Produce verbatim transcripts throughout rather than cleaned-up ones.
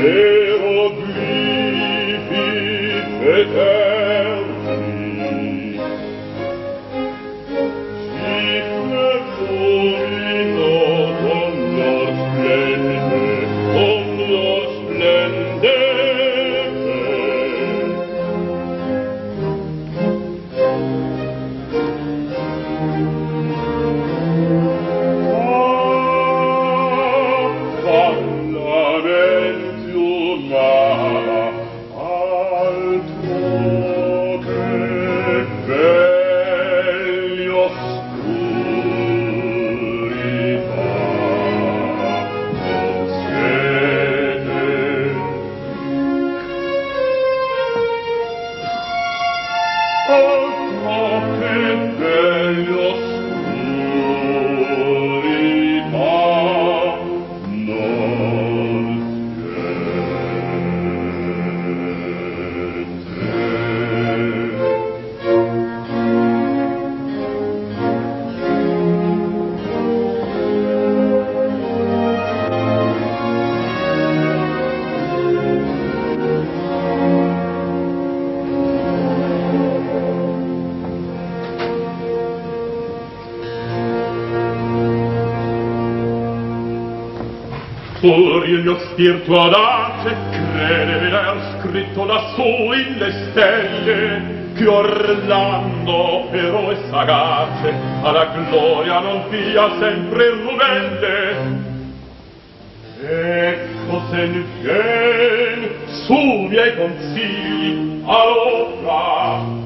Geroglifi eterni, cifre florido con la splendide, con la splendide. Ah, parlare altro che vegli oscurità non siete. Altro che vegli oscurità pur il mio spirito audace crede veder scritto lassù in le stelle che Orlando eroe sagace alla gloria non fia sempre irrumente. Ecco se infien su miei consigli allora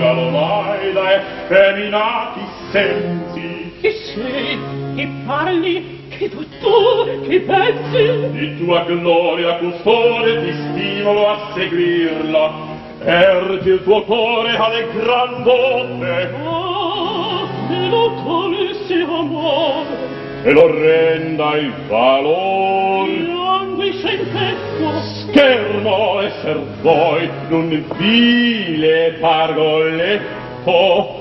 ormai da effeminati sensi. Chi sei, che parli, che dottor, che pensi? Di tua gloria custode ti stimolo a seguirla, ergi il tuo cuore alle gran volte. Ah, se lo conosci amore, e lo renda il valor, l'anguisce in petto, schermo esser voi d'un vile pargoletto.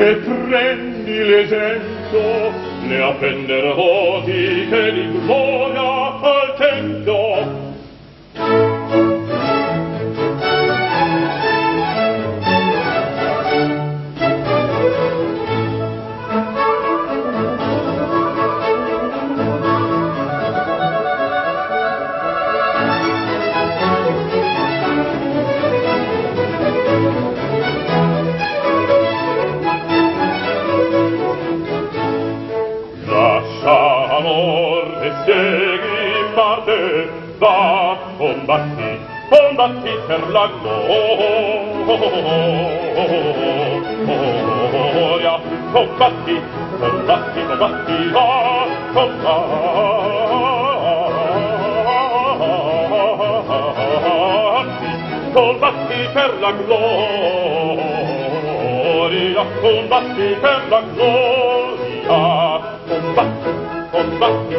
E prendi l'esempio, ne appenderò di che di gloria al tempio. te, va, combatti, combatti per la gloria, combatti, combatti, combatti, va, combatti, combatti per la gloria, combatti per la gloria, combatti, combatti.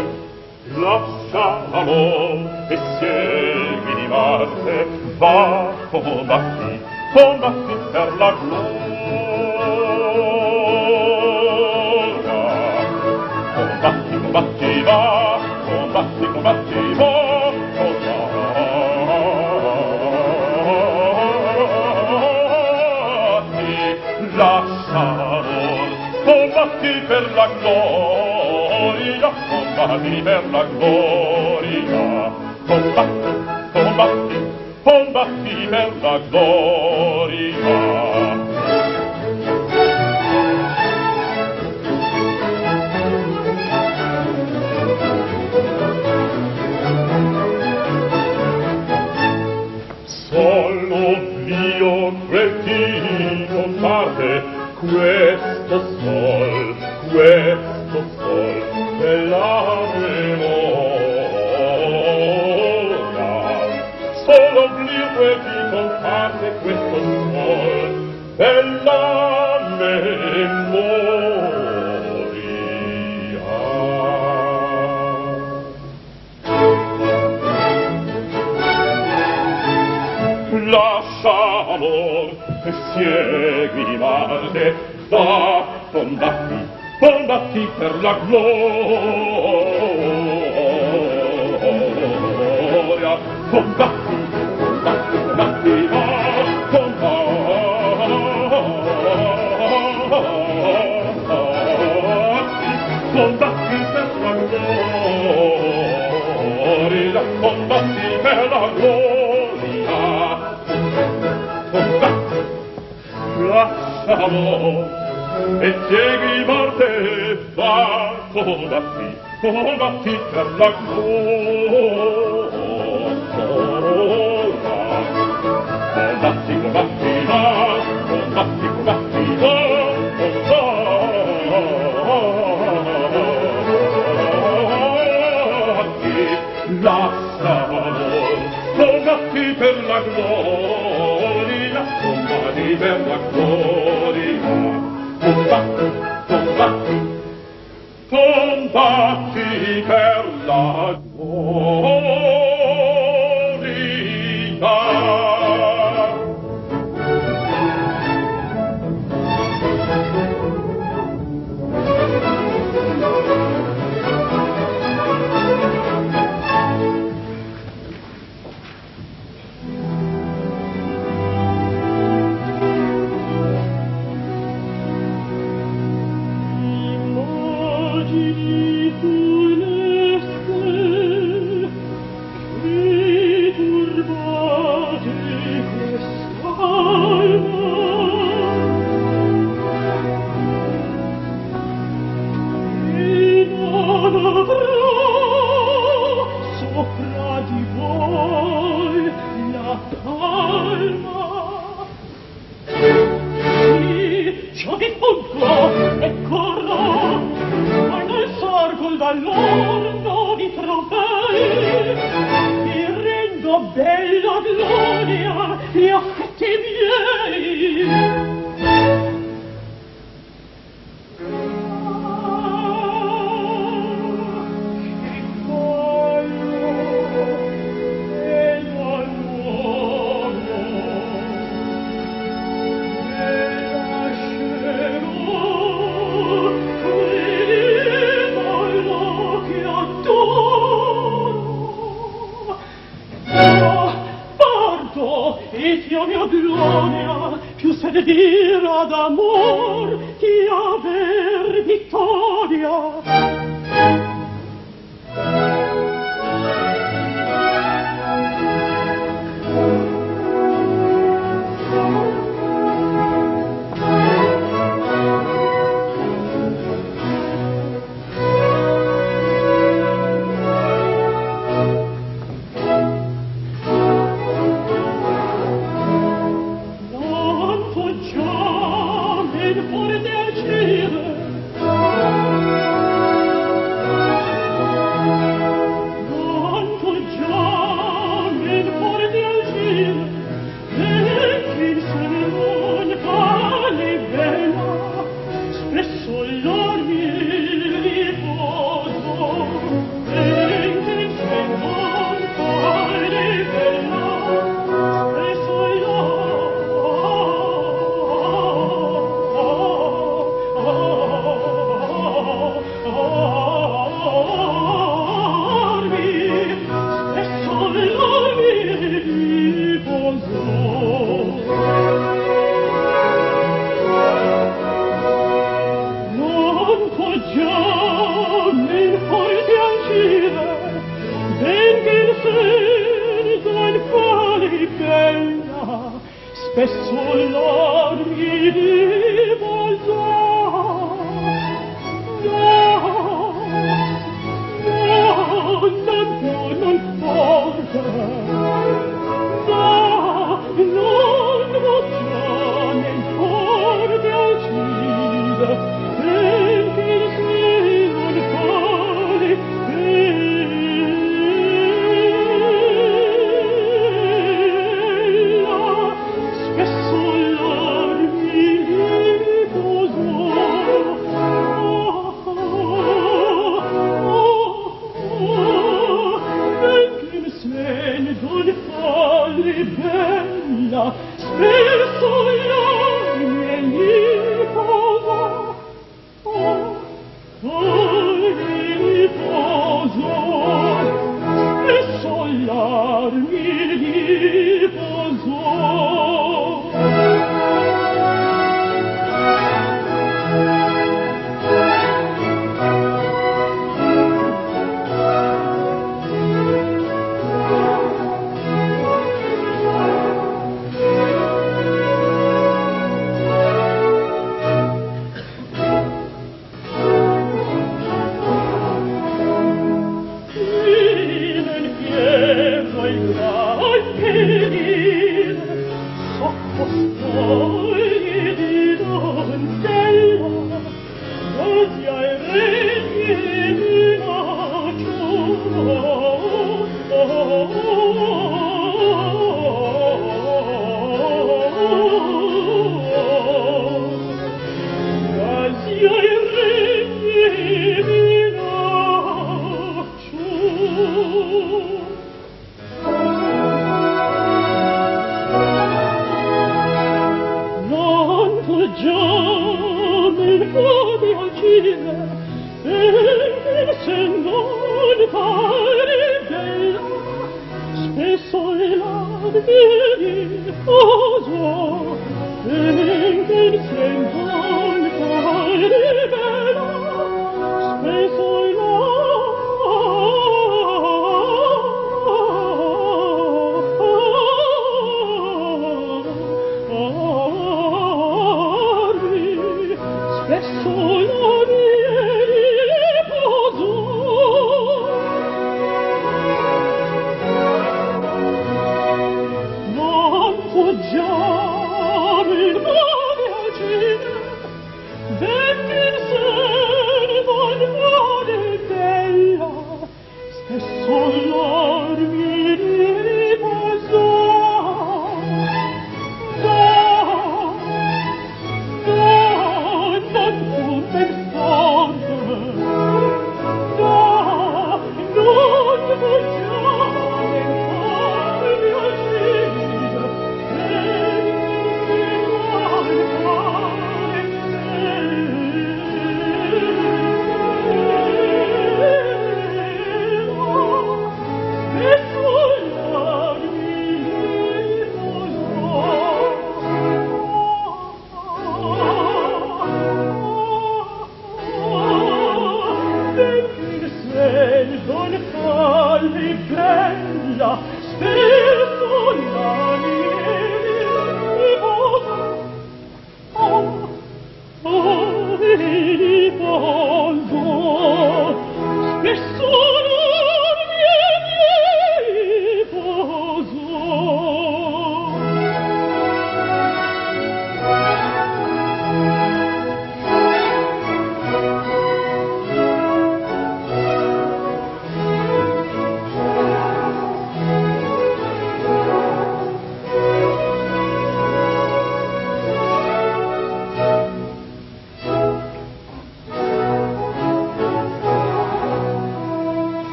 Lasciamo e segui di Marte, va, combatti, combatti per la gloria. Combatti, combatti, va, combatti, combatti, va, combatti. Lasciamo, combatti per la gloria. Combatti per la gloria, combatti, combatti, combatti per la gloria. Solo mio cretino comparte questo sol, questo sol. La memoria, solo l'oblio e vi comparte questo sol, bella memoria. Lasciamo che sieghi male da fondati, combatti per la gloria, combatti, combatti, combatti, va, combatti, combatti per la gloria, combatti per la gloria, combatti, lasciamo e segui morte, va, combatti, combatti per la gloria, combatti, combatti, va, combatti, combatti, va, combatti, lasciamo, combatti per la gloria, combatti per la gloria. Combatti, combatti, combatti per la gloria.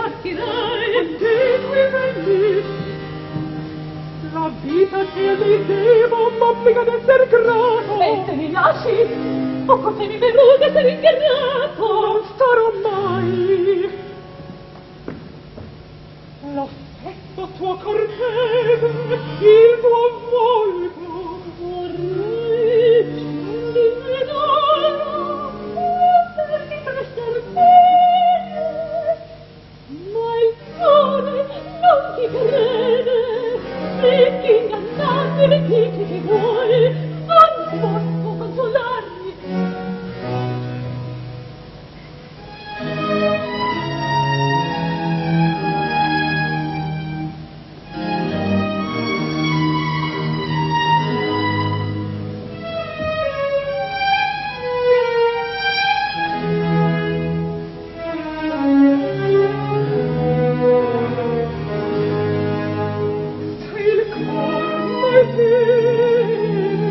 partirà e seguirà lì. La vita che mi devo, m'obbliga ad esser grato. E se mi lasci, o così mi vedrò d'essere ingannato. Non starò mai. L'affetto tuo cortese, il tuo volto, vorrei diventare. Non ti crede, se ti ingannate le dici che vuoi, anzi posso consolarmi. Thank you.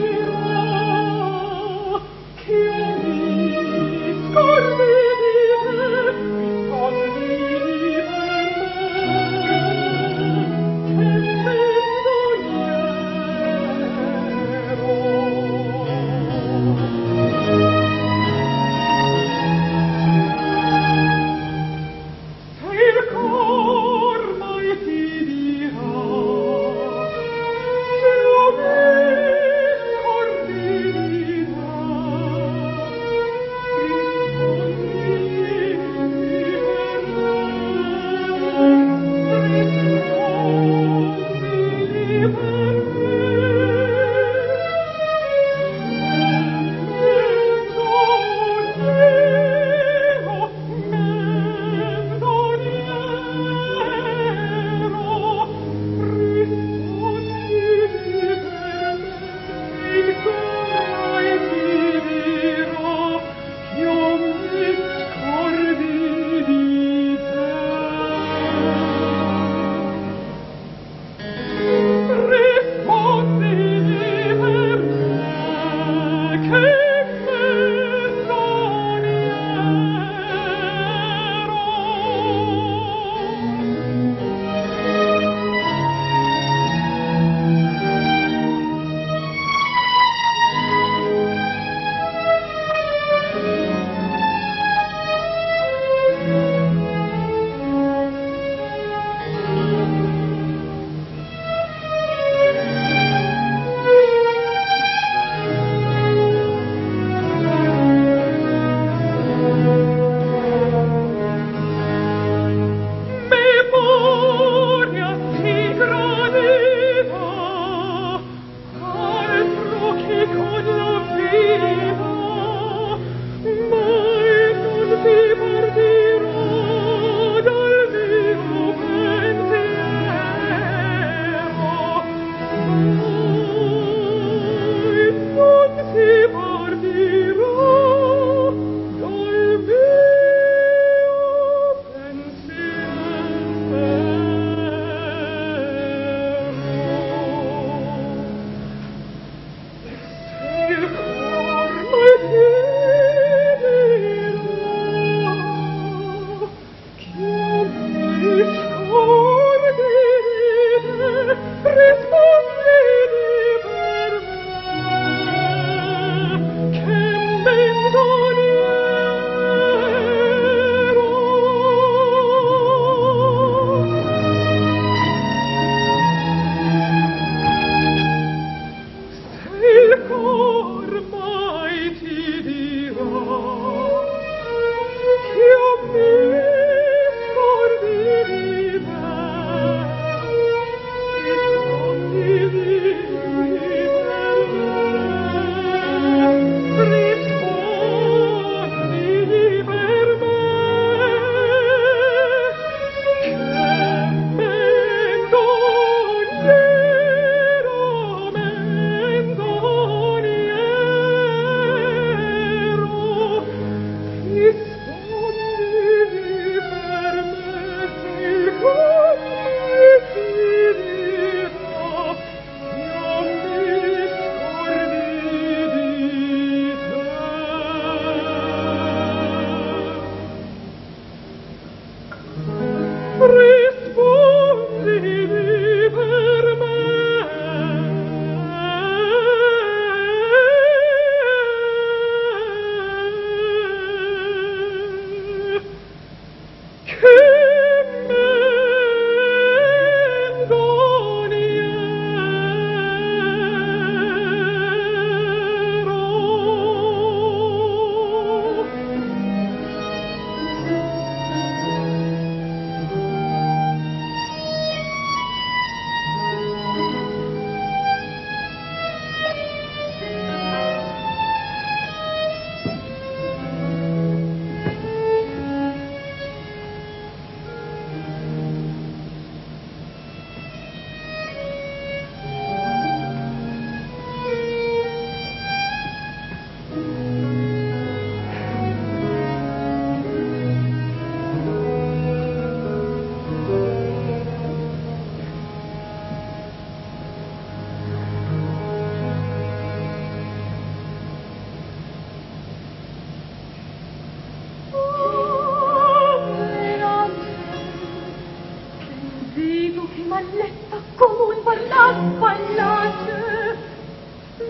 balletta come un ballat fallace,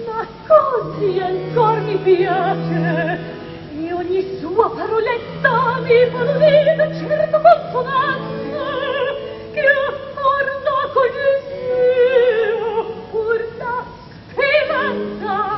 ma così ancor mi piace, e ogni sua paroletta mi voleva certo consolasse, che or la cogliessia, pur la speranza.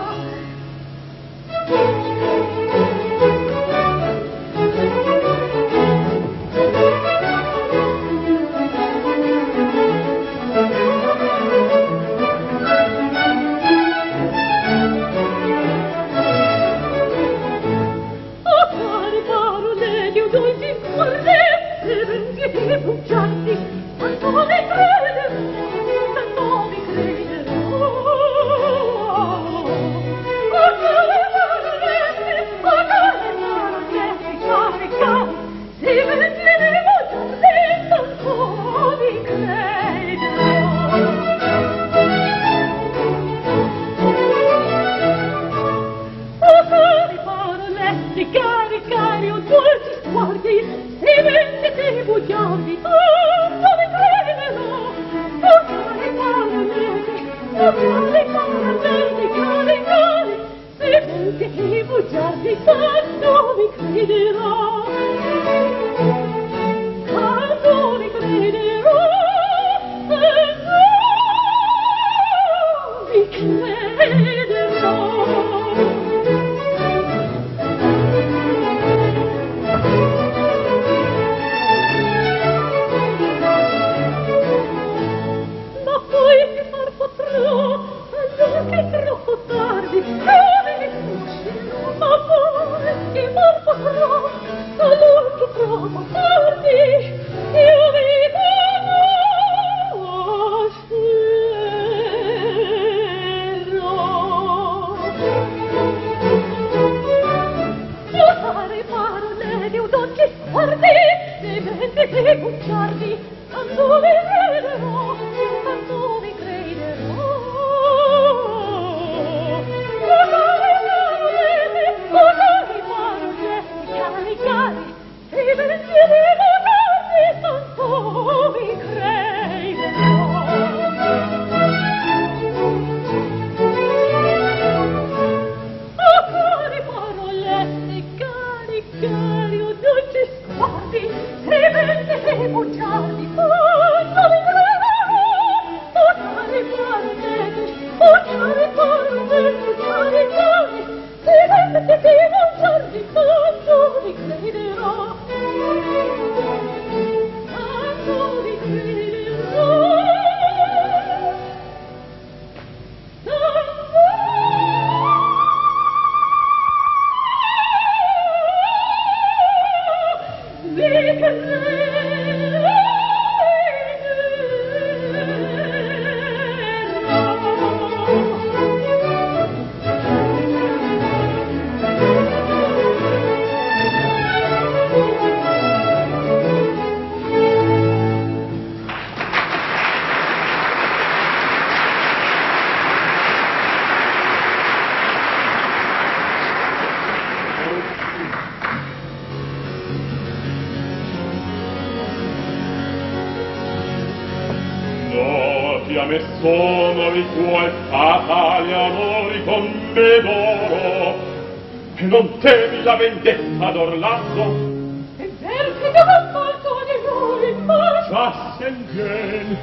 Vendetta d'Orlando e vergine d'assalto di noi Sassengen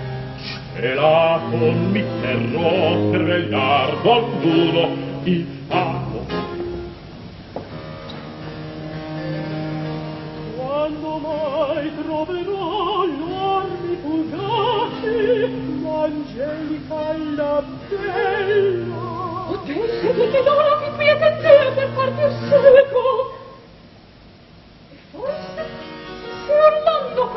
ce la committerò per gli ardonduno il capo quando mai troverò gli ormi fugaci l'angelica e la bella potesse di che d'ora mi qui attendere per farti uscire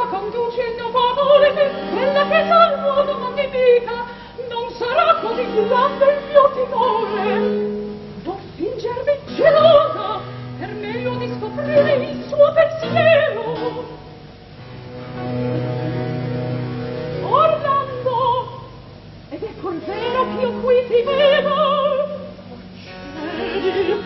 conduce il nuovo amore per quella che dal modo non mi dica non sarà così grande il mio timore do fingermi gelosa per meglio di scoprire il suo pensiero Orlando ed è col vero che io qui ti vedo oh cieli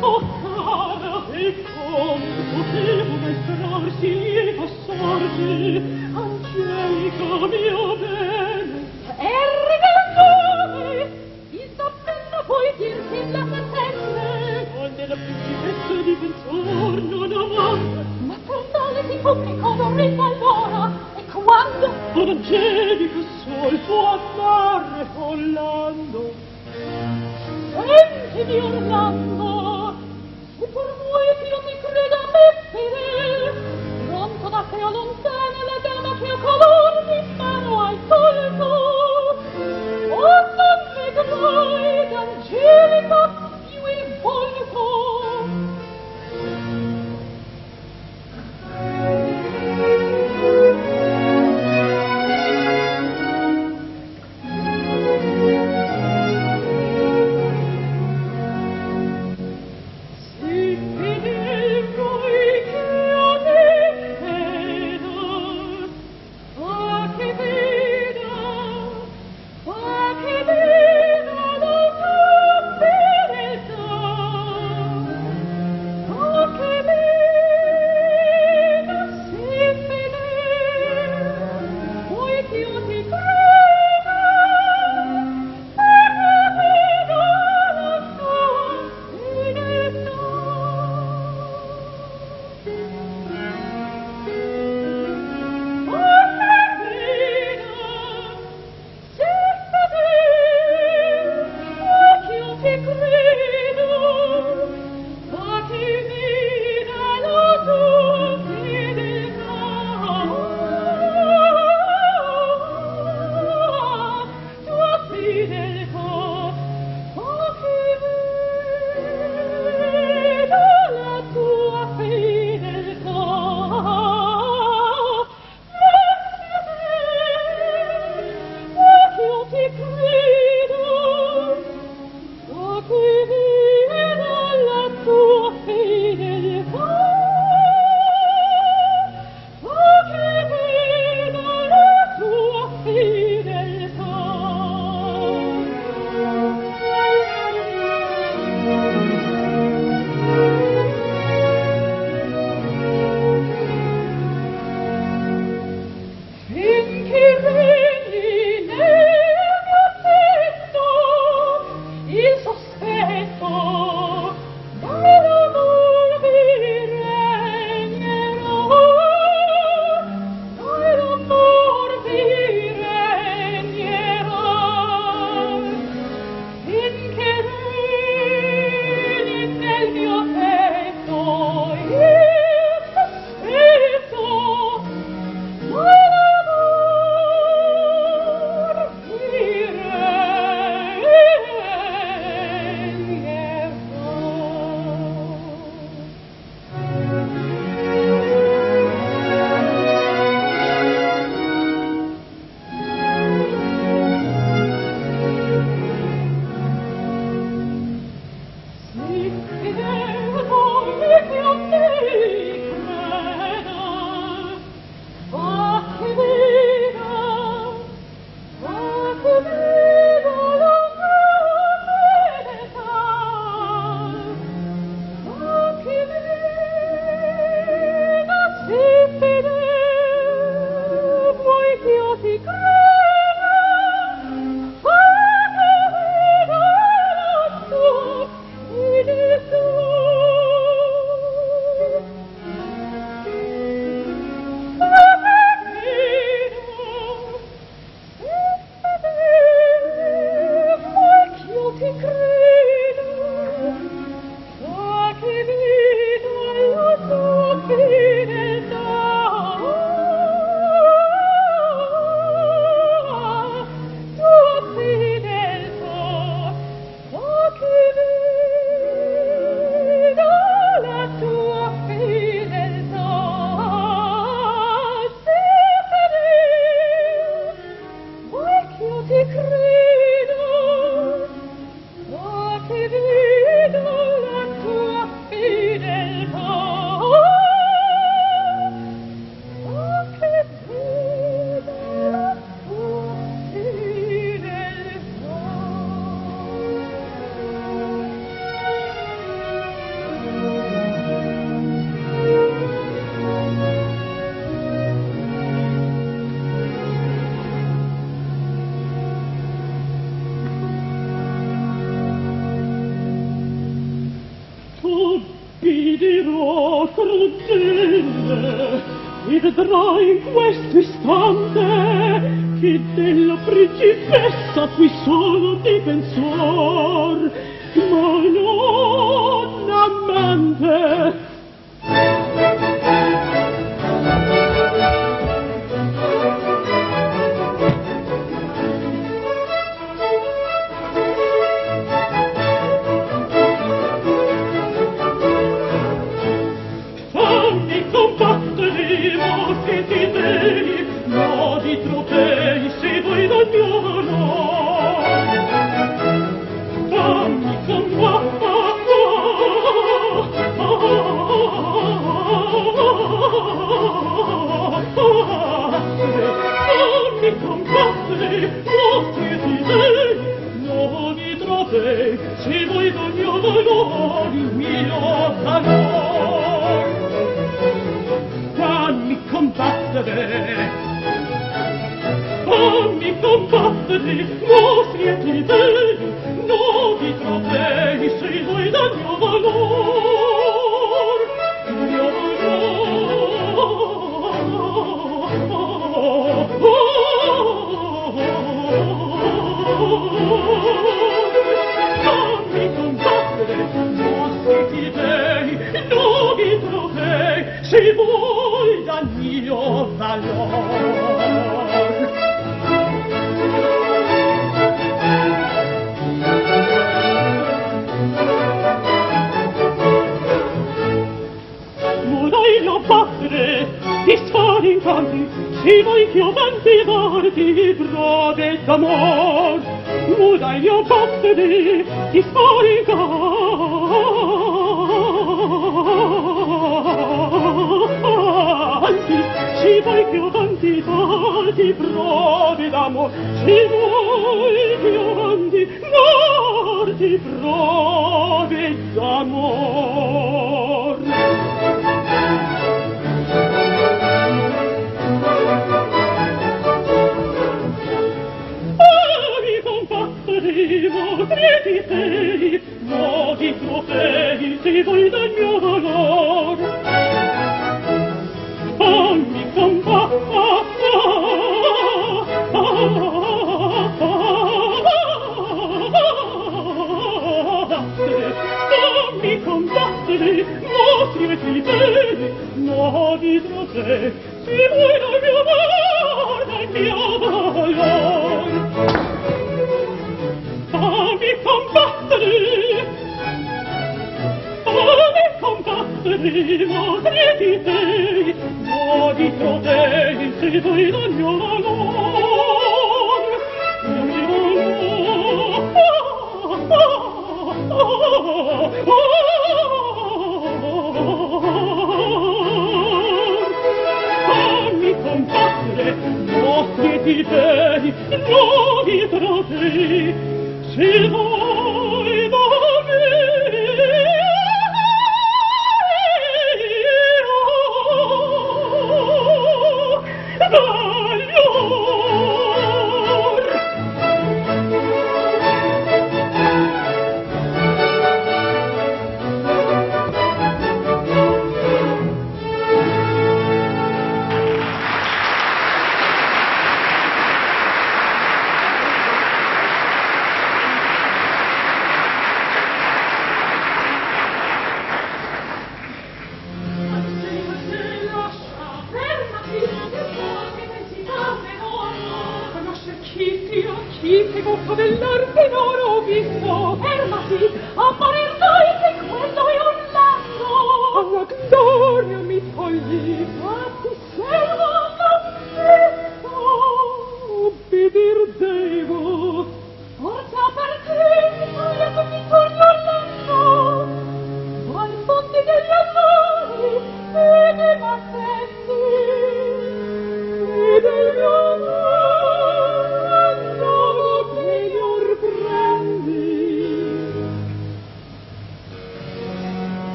oh cara e come potevo esperarsi lieve sorge, angelica mia bella. vedi che sol fu affare Orlando. Sentimi Orlando, se per voi io mi creda me fedel, pronto da te a lontana la dama che a color di mano hai tolto. O non vedrai d'angelica più il volto. Vedrai in questo istante che della principessa fui solo difensor, ma non amante.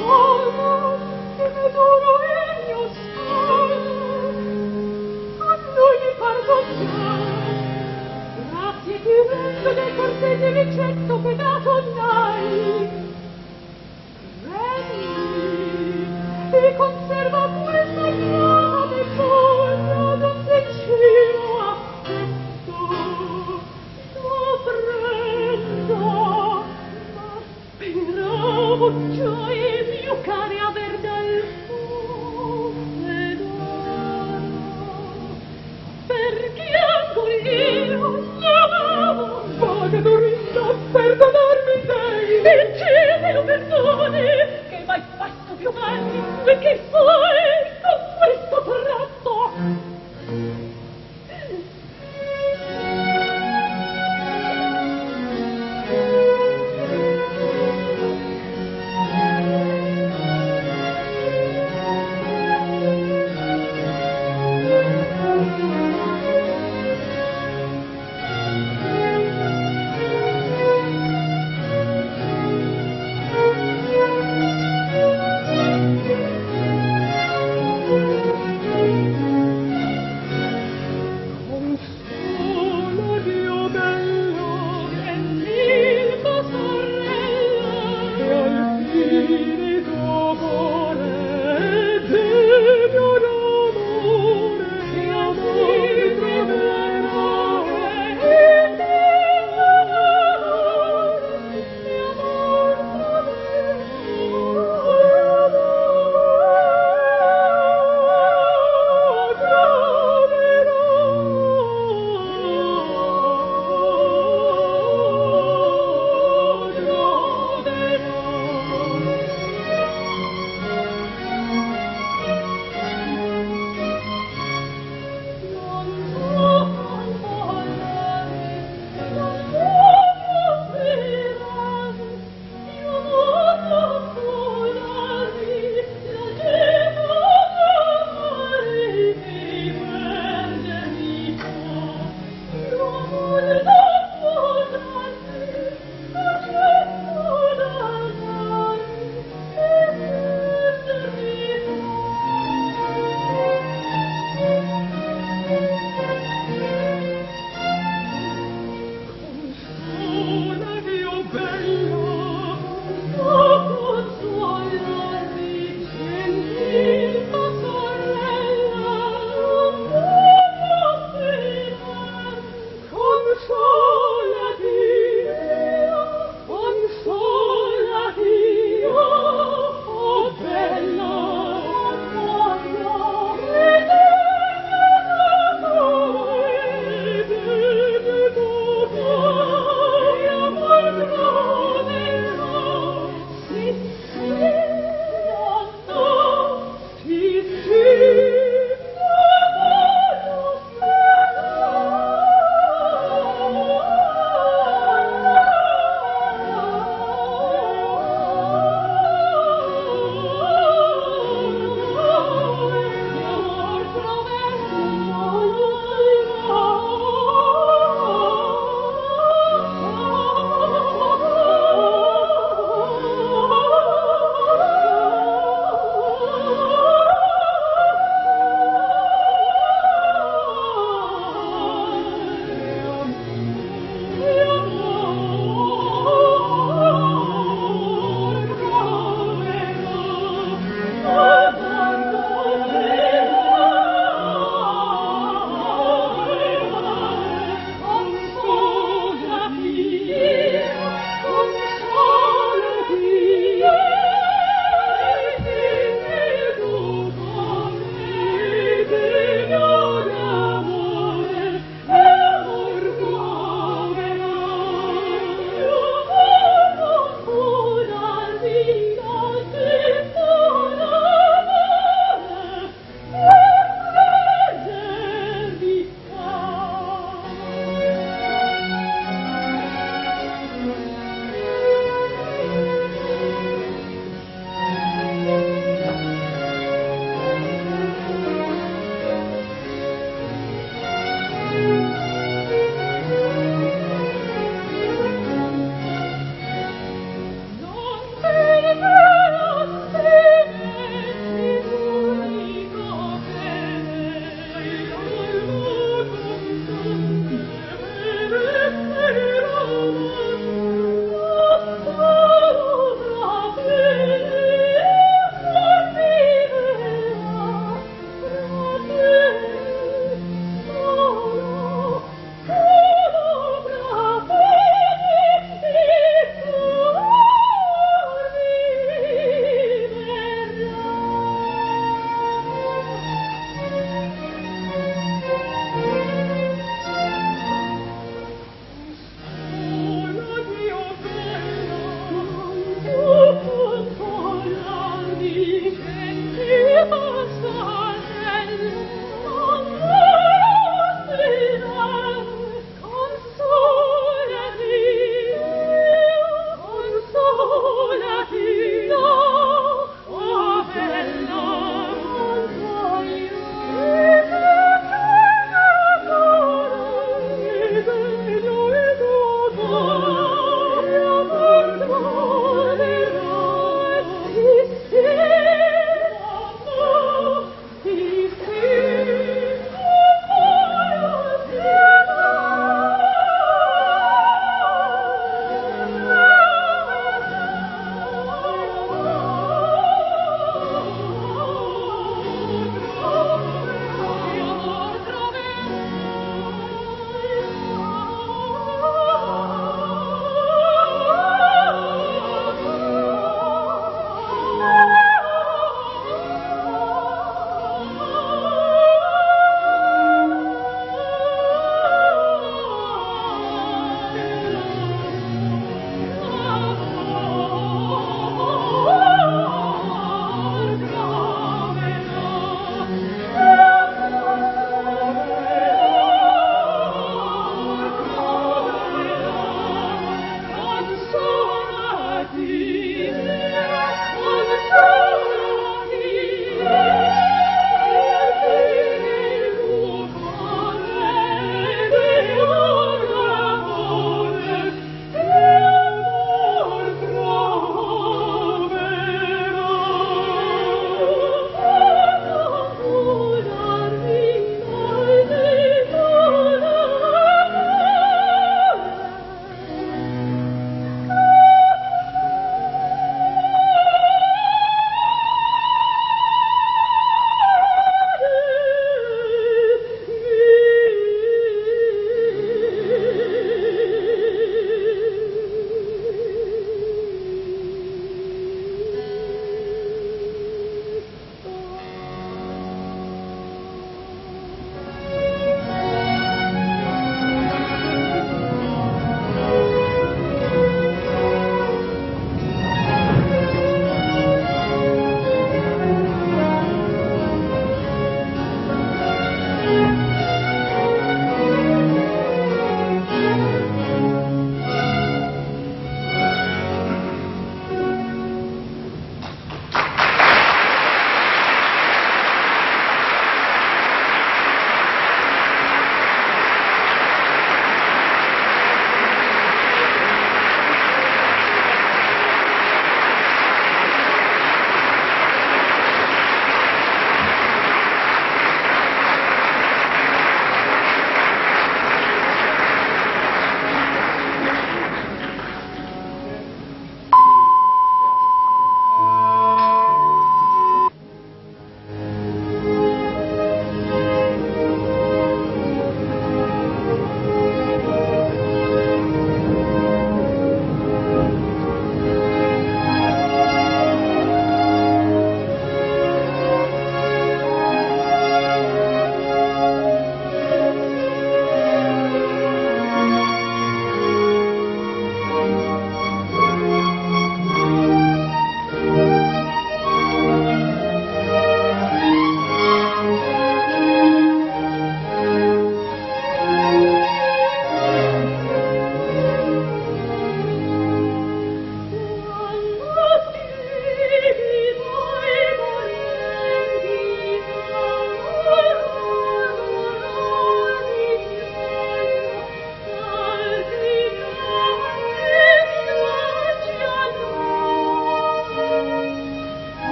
Oh!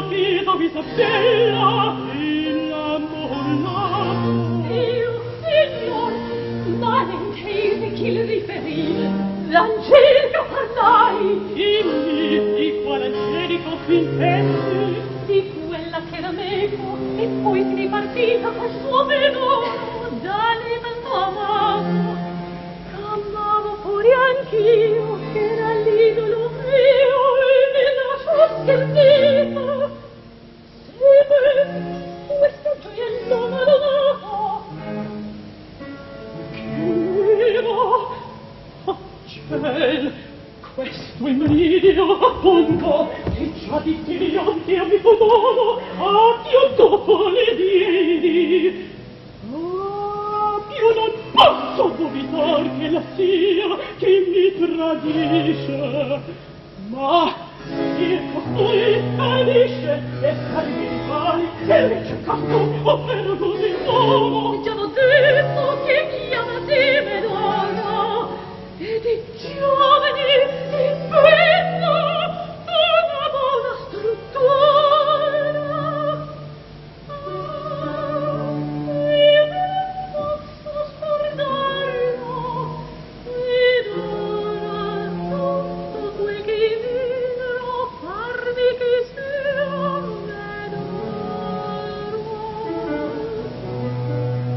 capito, Isabella, innamorato. Io, signor, malintesi chi le riferì, l'angelico partai. Dimmi di quale angelico tu intesi? Di quella che era meco e poi si ripartita col suo velo dalle vent'amato. Amavo pure anch'io, che era l'idolo mio. Servito, sì, questo gioiello malonato, che era, oh ciel, questo emeridio, appunto, e già di tirionti a mio dono, a Dio dopo le diedi. Ah, io non posso vomitar che la sia, che mi tradisce, ma... Il costui tradisce e salvi i pali e ricercato, ovvero così uomo. Già l'ho detto che mi amate Melana, e di giovani in penna una buona struttura. Ah, io non posso scordarlo, ed ora tutto quel che mi... Thank you.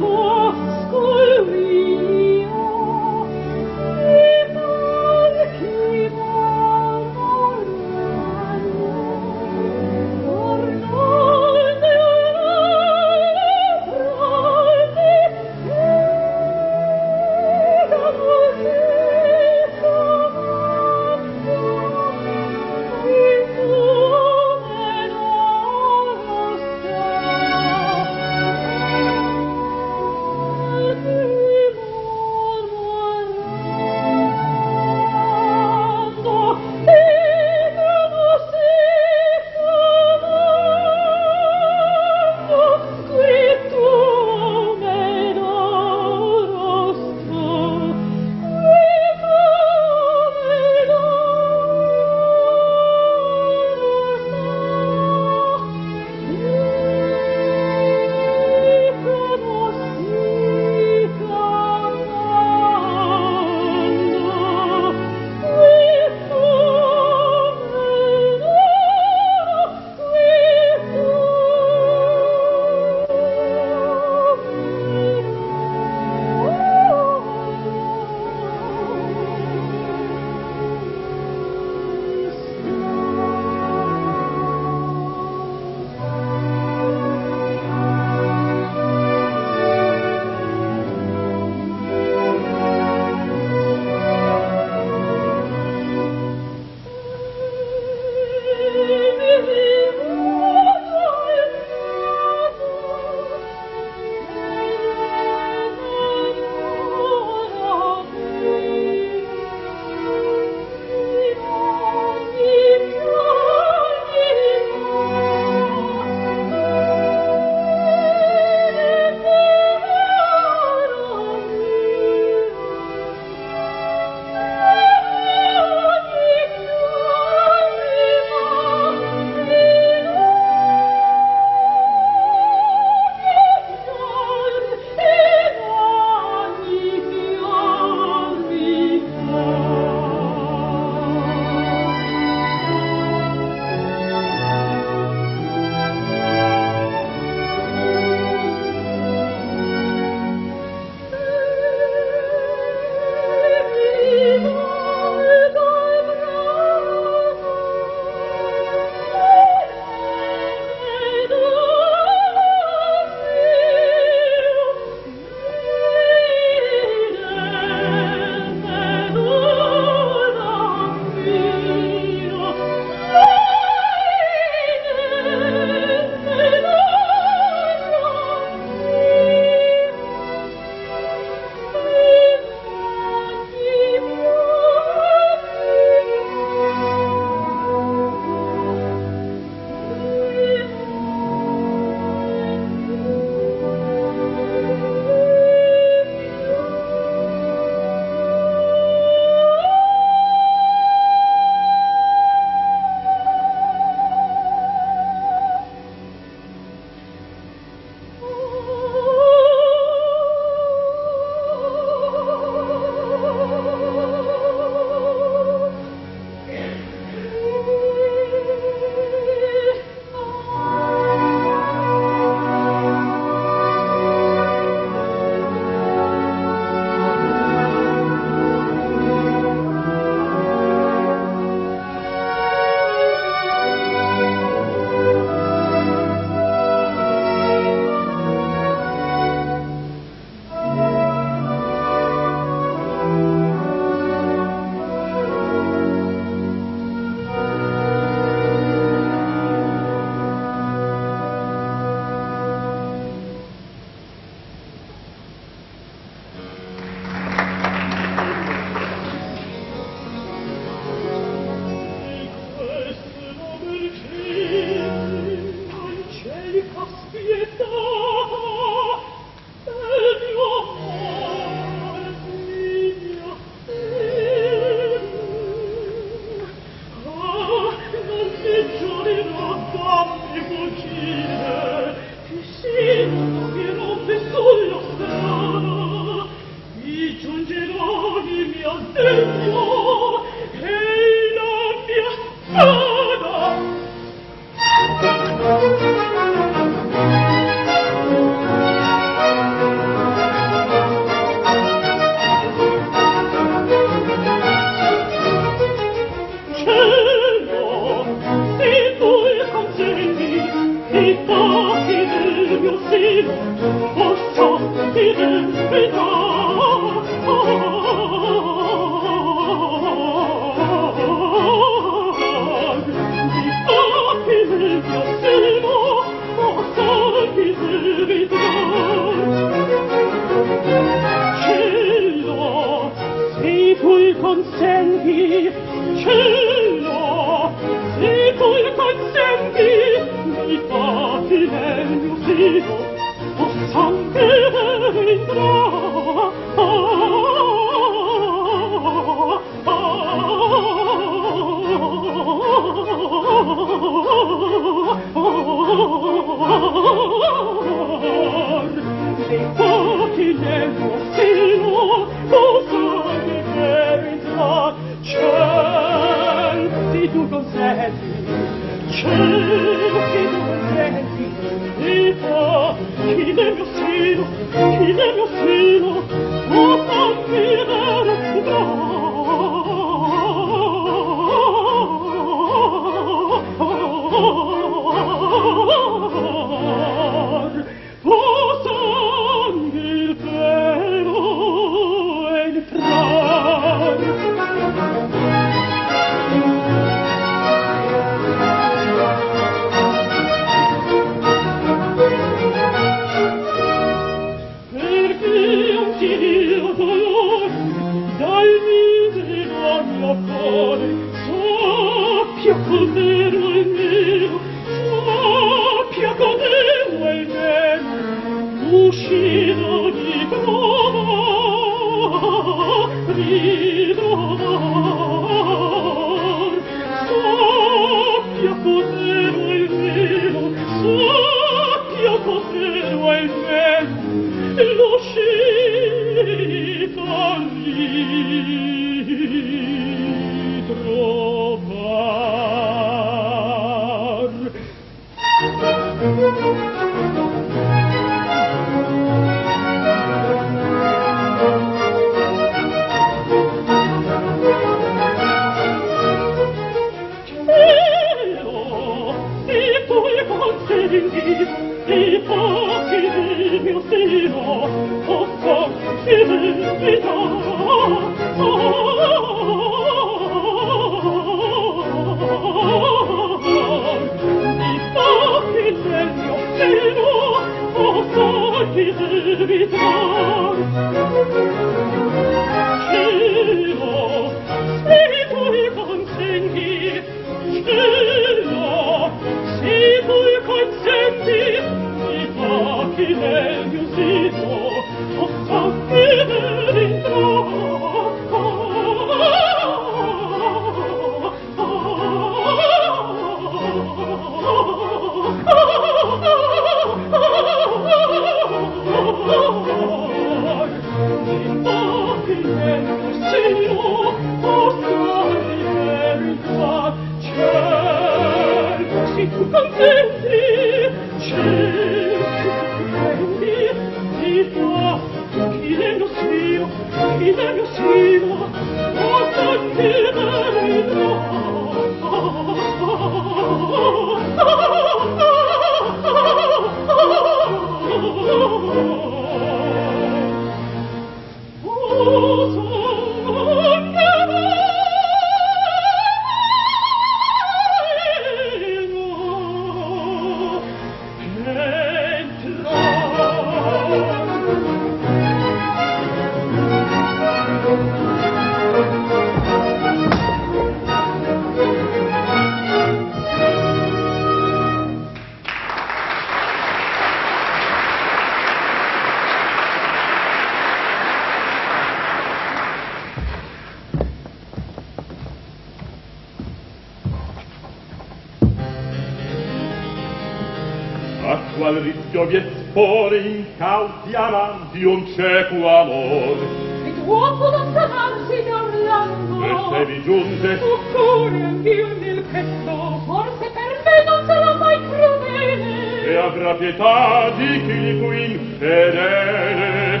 Incauti amanti un cieco amore, e dopo lontanarsi da Orlando, e se vi giunge un cuore anch'io nel petto, forse per me non sarà mai crudele, e avrà pietà di chi gli fu infedele.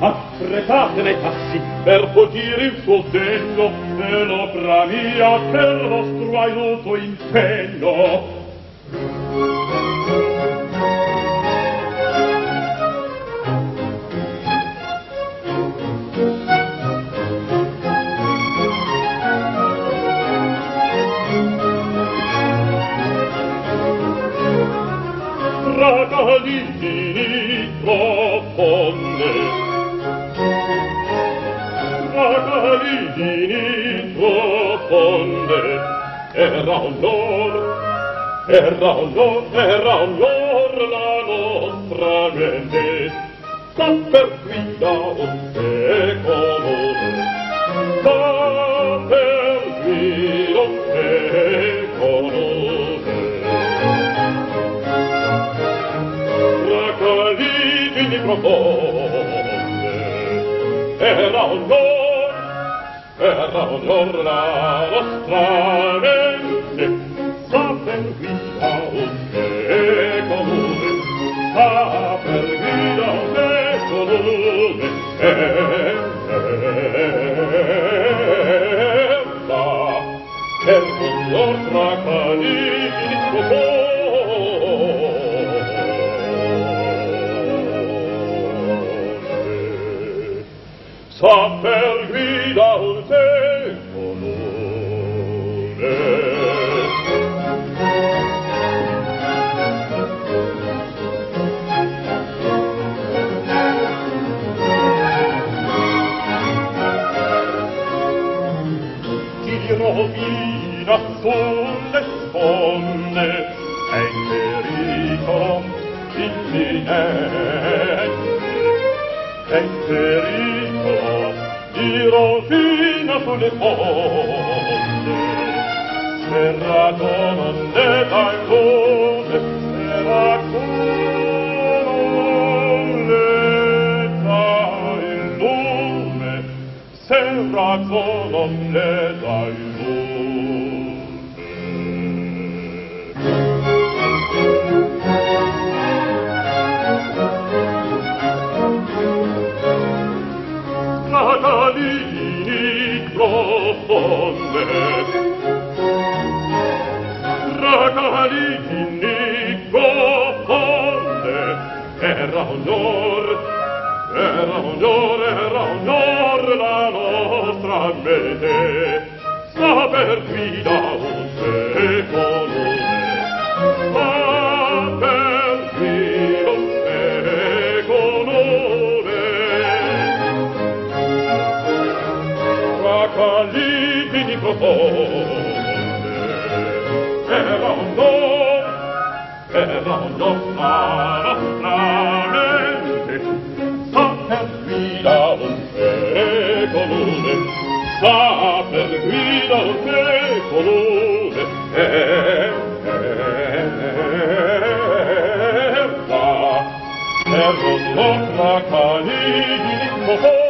Affrettate nei passi per fuggire il suo senno, e l'opera mia per vostro aiuto impegno. dentro fonde era olor, era olor, era olor la nostra mente, dappertutto un pecorone, dappertutto un pecorone, tra caligini profonde era olor. Era olor la nostra mente, saper guida un te comune, saper guida un te comune, erda, per un nostra caligini profonde. Saper guida un te colore. Chi rovina sulle sponde è in pericolo imminente, è in pericolo di rovina sulle fonde, serra comande d'angone, serra comande d'ai lume, serra comande d'ai lume. Caligini profonde, tra caligini profonde, era onor, era onor, era onor la nostra mente, saper guida un te comune, saper guida un te comune. Caligini profonde, era un don, era un don la nostra mente, saper guida un te comune, saper guida un te comune, erda, era un don la caligini profonde.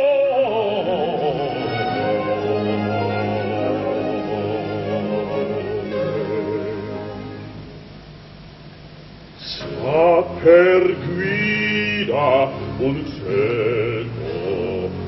Per guida un cieco nuovo.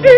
Non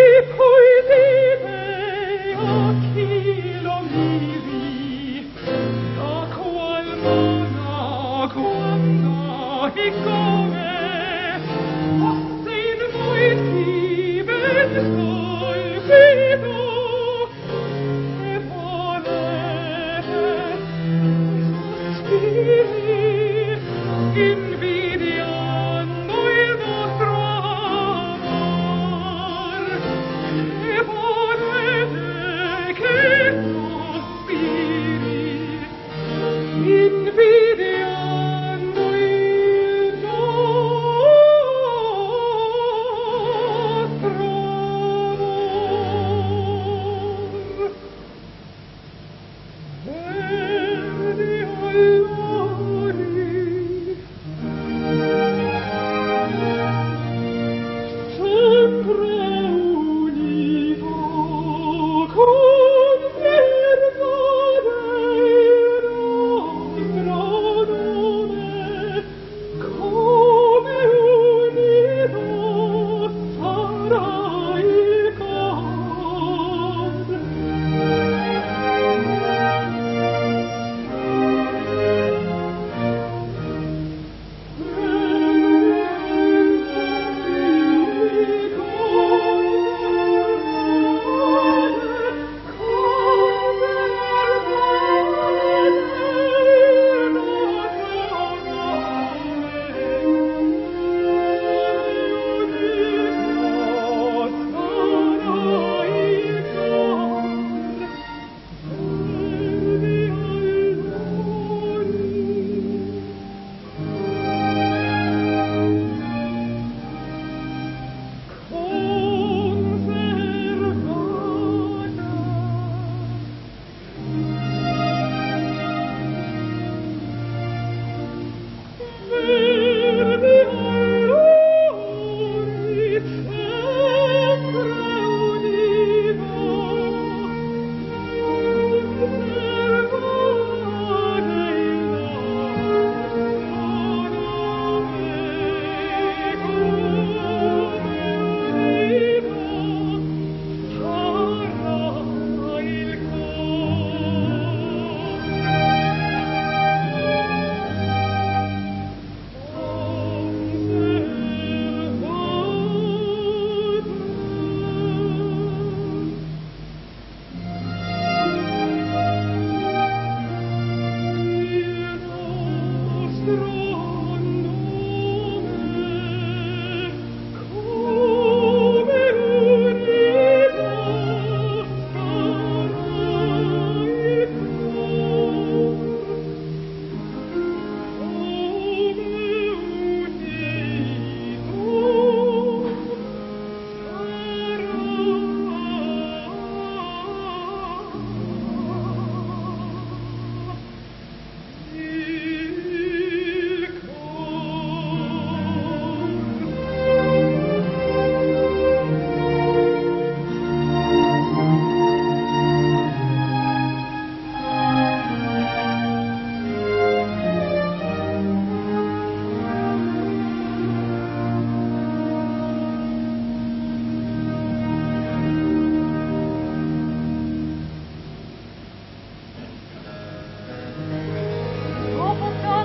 potrà, non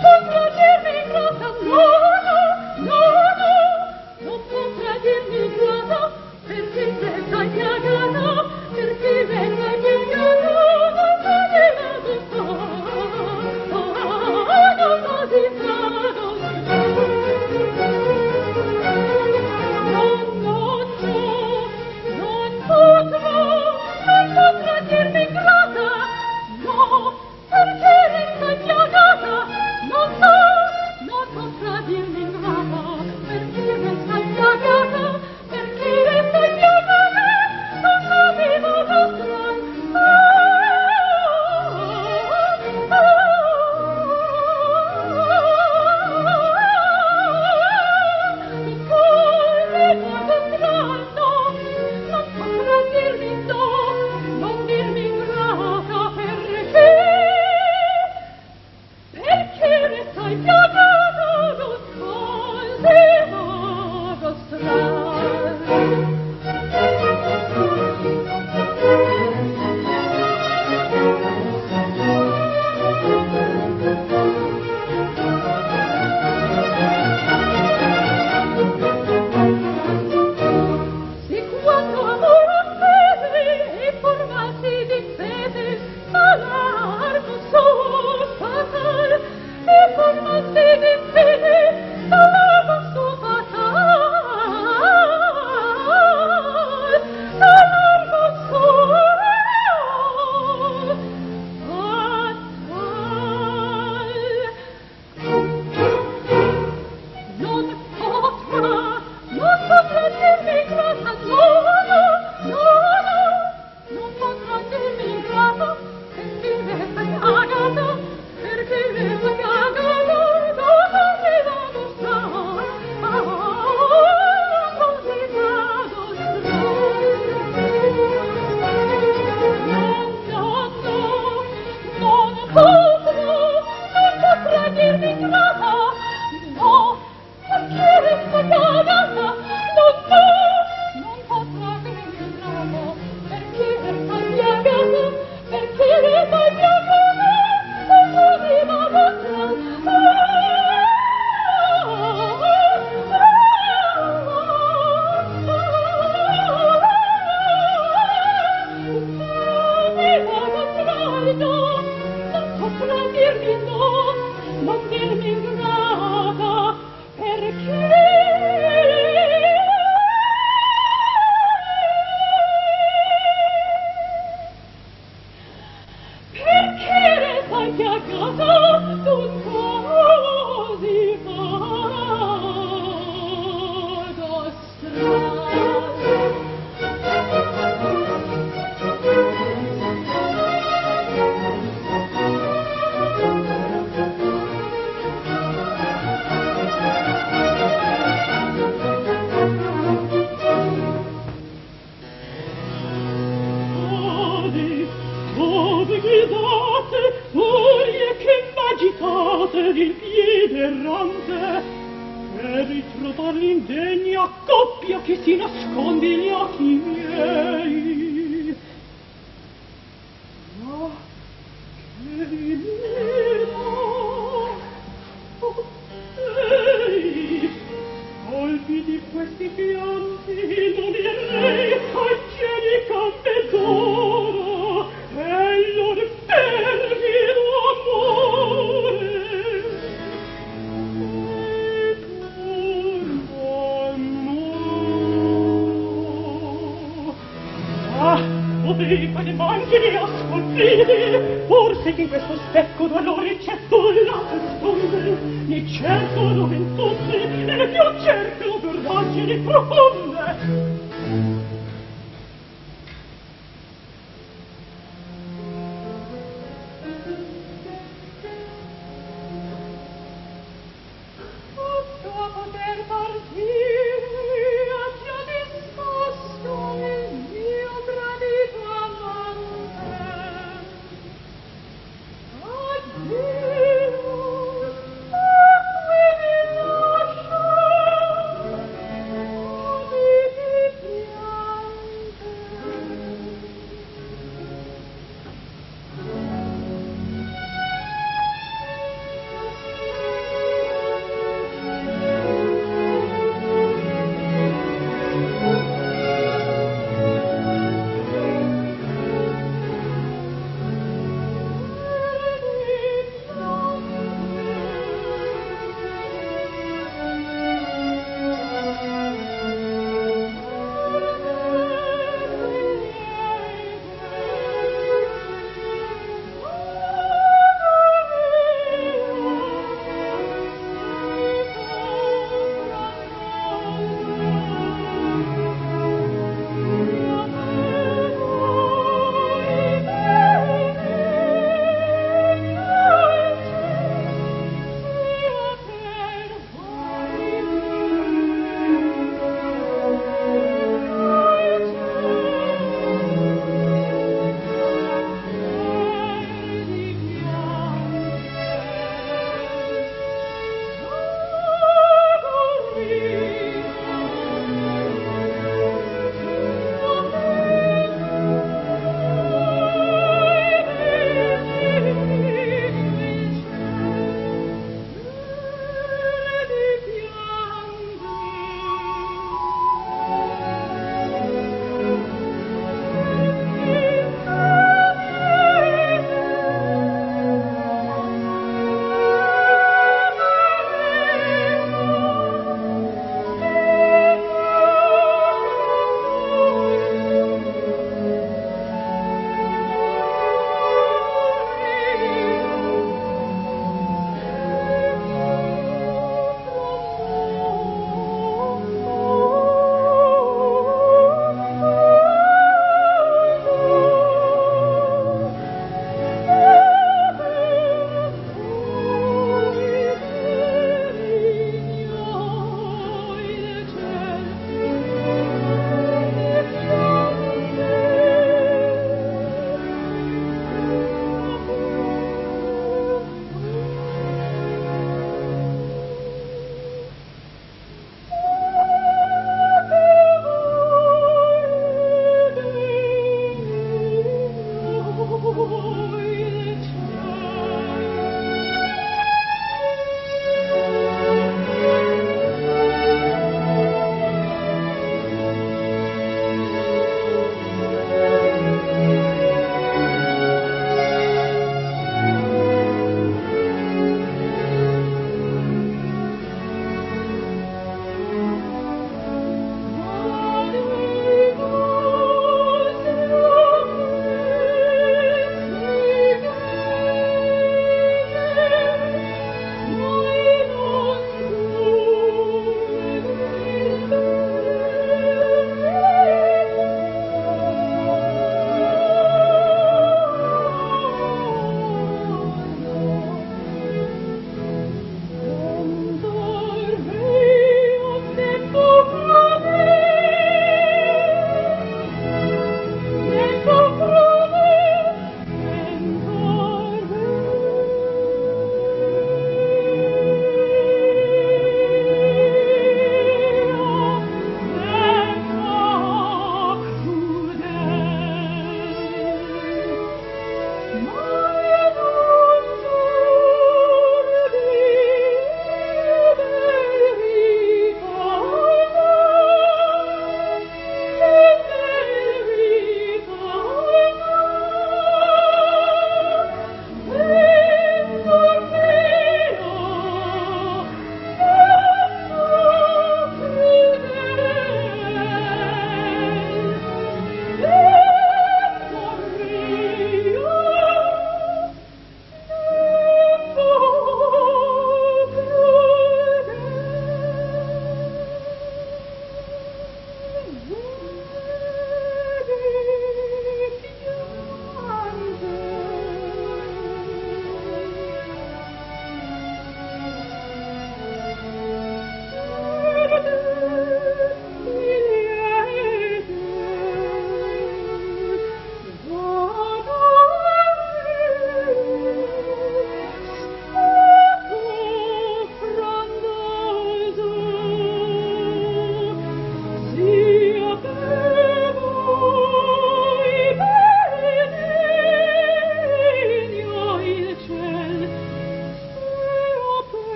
potrà dirmi cosa, no, no,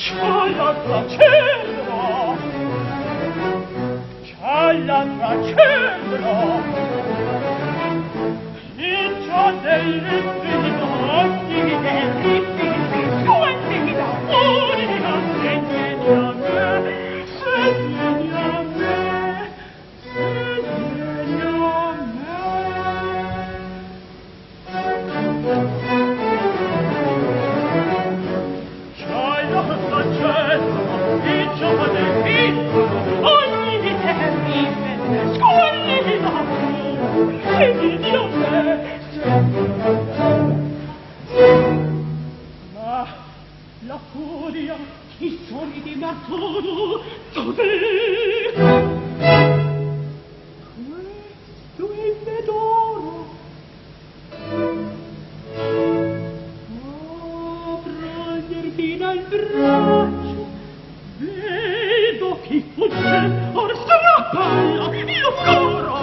Cialla tracello, cialla tracello, vincio dell'infinito, antichità, antichità, unica, segni a me, segni a me, segni a me. Ma la furia, i sogni di Martolo, dov'è? Questo è il vedoro. Oh, prenderti dal braccio, vedo chi fugge, or se la palla, io corro. Oh,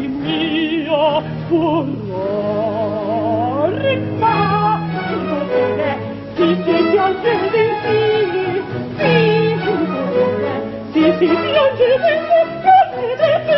di mio colore, ma colore, sì, sì, piange di sì, sì, colore, sì, sì, piange di sì, colore, sì.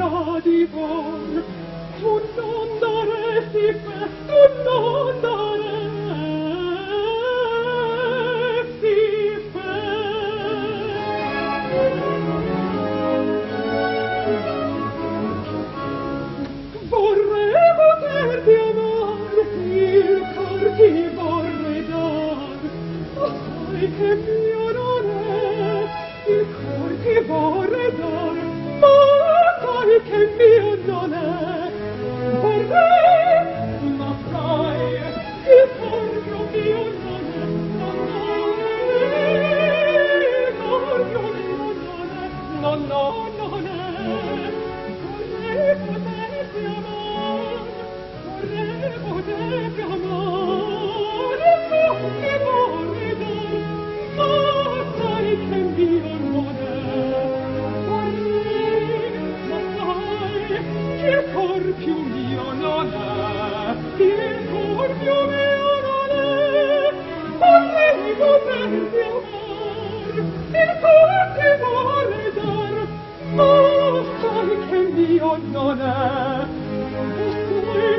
avrà di buon. Tu non daresti per, tu non daresti per. Vorrei poterti amare, il cor ti vorrei dar, ma sai che mio non è, il cor ti vorrei dar, che mio non è, vorrei, ma sai, il corno mio non è, non è, corno mio non è, no, no, non è, vorrei poterti amare, vorrei poterti amare, ma che vorrei dare, ma sai che mio non è. Il cor più mio non ha, il cor più mio non ha, vorrei poterti amare, il cor ti vuole dar, ma sai che mio non ha, sai che mio non ha.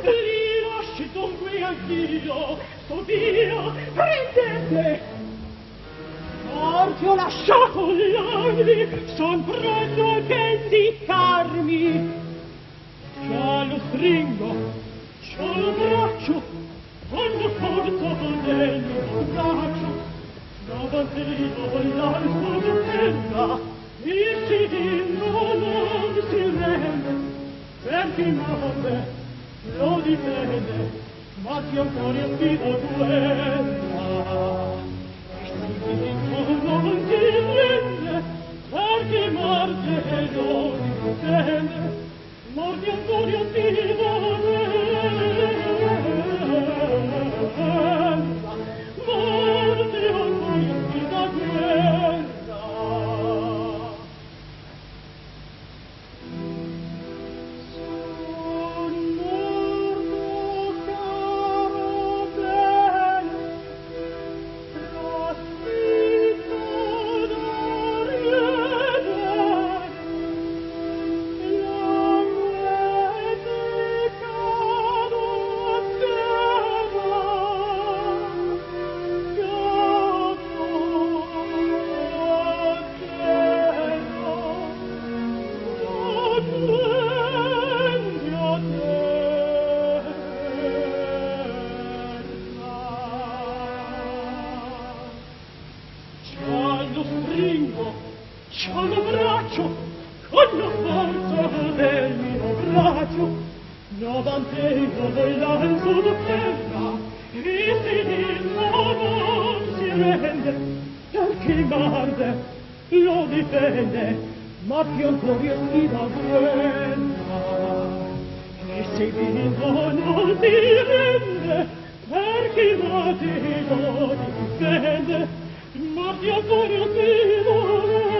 Lì lasci tu anch'io, oddio, prendete! Orti ho lasciato gli angeli, son pronto a vendicarmi. Già lo stringo, c'ho lo braccio, quando porto nel mio braccio, davanti all'alto di terra, il sigillo non si rende, perché non lo dipende, ma ti ancora attivo duella. Stringo non si rende, perché morte lo dipende, morti ancora attivo duella. Morti ancora attivo duella.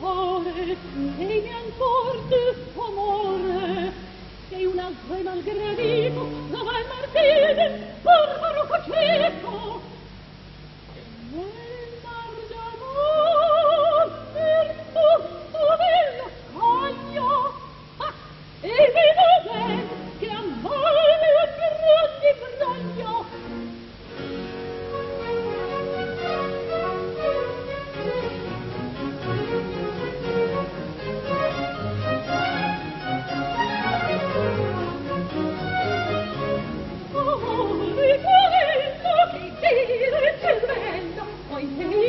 cuore, e forte amore, sei una gran malgradito, la vai martire, porvaro coceto, nel mar d'amor, per tu, tu del cagno, ah, e vedo ben che amore per ogni brogno. Thank you.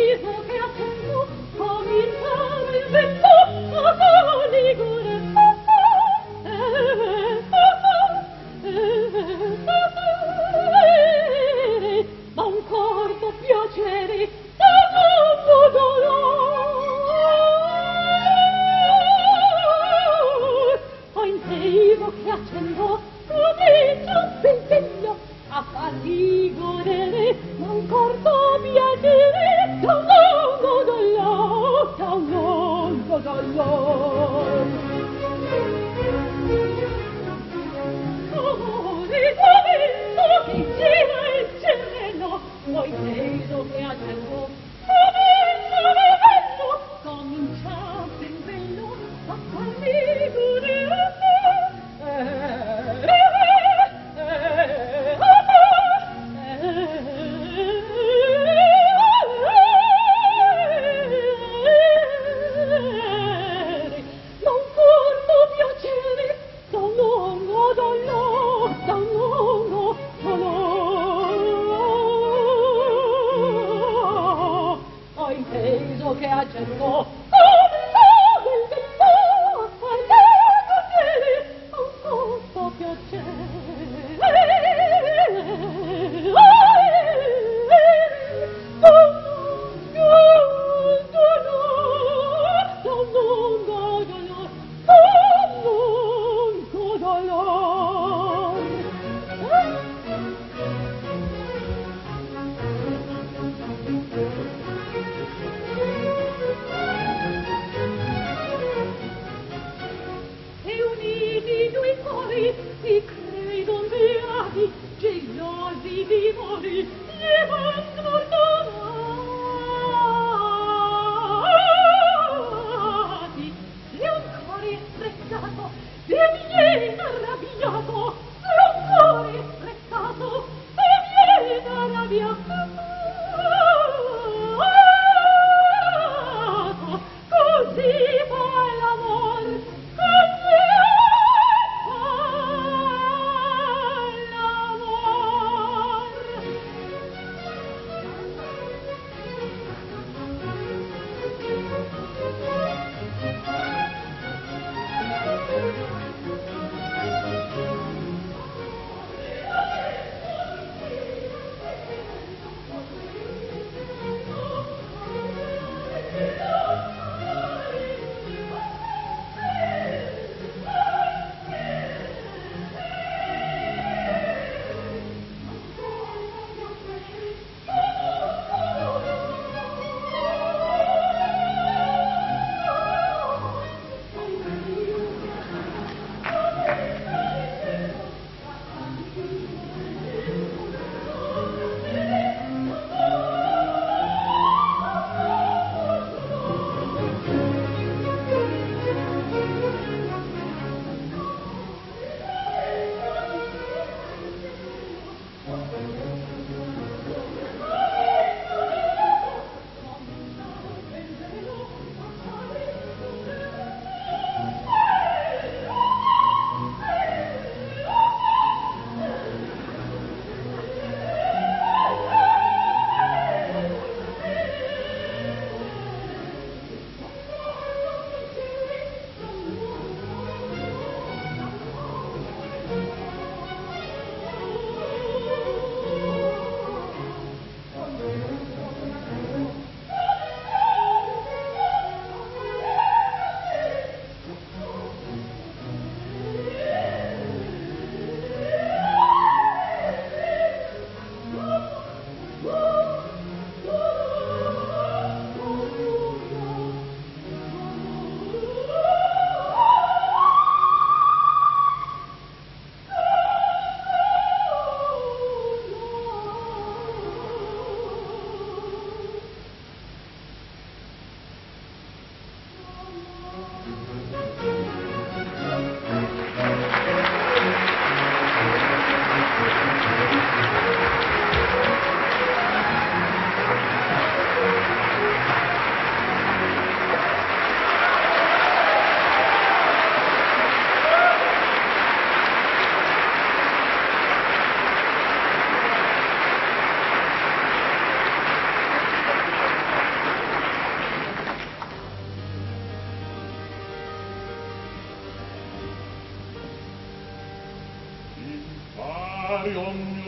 contrario non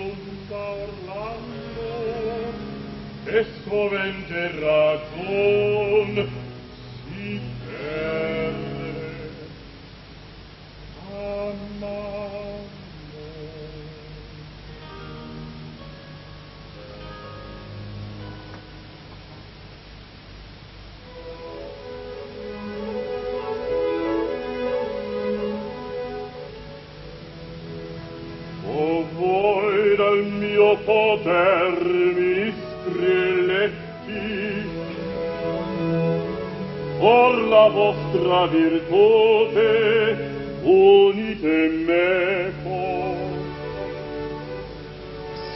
sta Orlando, e sovente ragion si perde amando. Al mio poter mi scriletti, or la vostra virtute unite meco,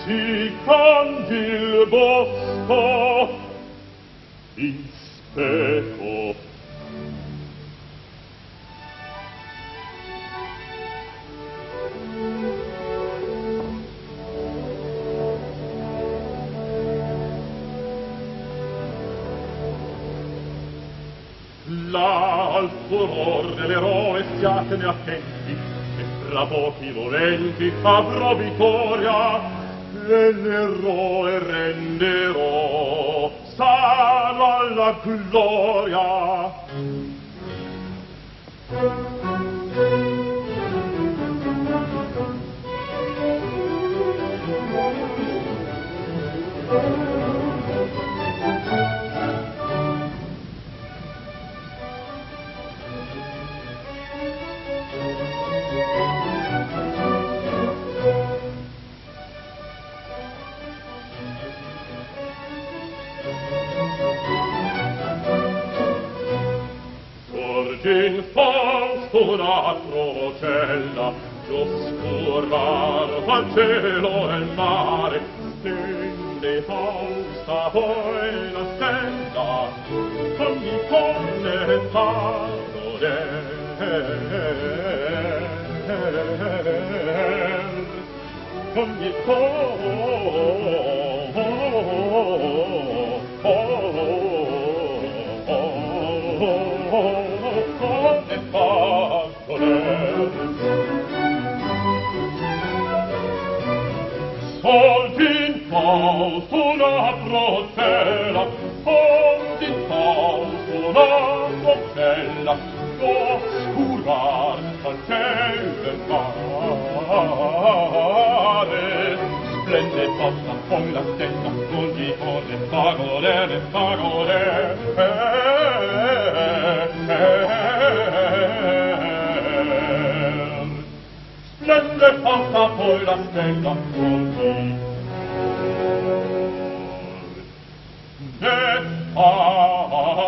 si canti il bosco in speco. Là al furor dell'eroe siatene attenti, e fra pochi volenti avrò vittoria, e l'eroe renderò sana alla gloria. In fausto una procella oscurano al cielo e il mare, stende fausta poi la stella con il cuore parole, con il cuore con le favole. Soldi in fausto una procella, soldi in fausto una procella, oscurar al cielo e mare, splende fausta poi la stella con di cose favole, le favole. Splende fausta poi la stella con di cose favole.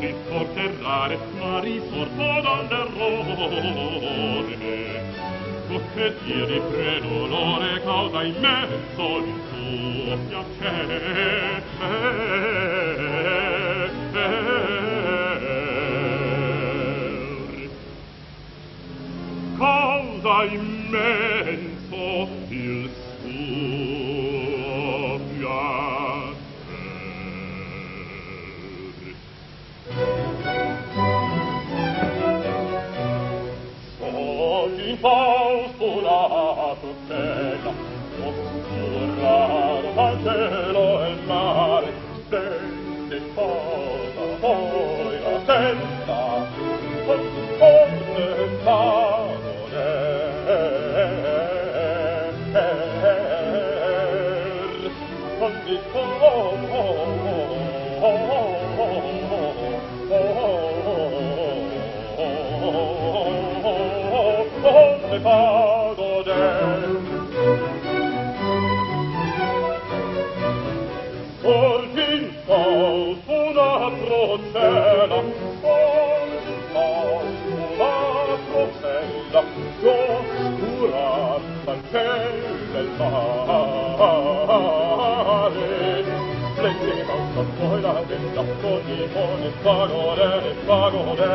Riporterare, ma riportò dall'errore, cospettia di predolore causa immenso il suo piacere. Causa immenso il suo piacere. Fausto la procella, oscurano al cielo e il mare, stende fausta poi la stella, con il cuore e parole, con il cuore. Con le favole. Sorge in fausto una procella, sorge in fausto una procella, oscura al cielo e il mare, splende fausta poi la stella con di cose favole, favole.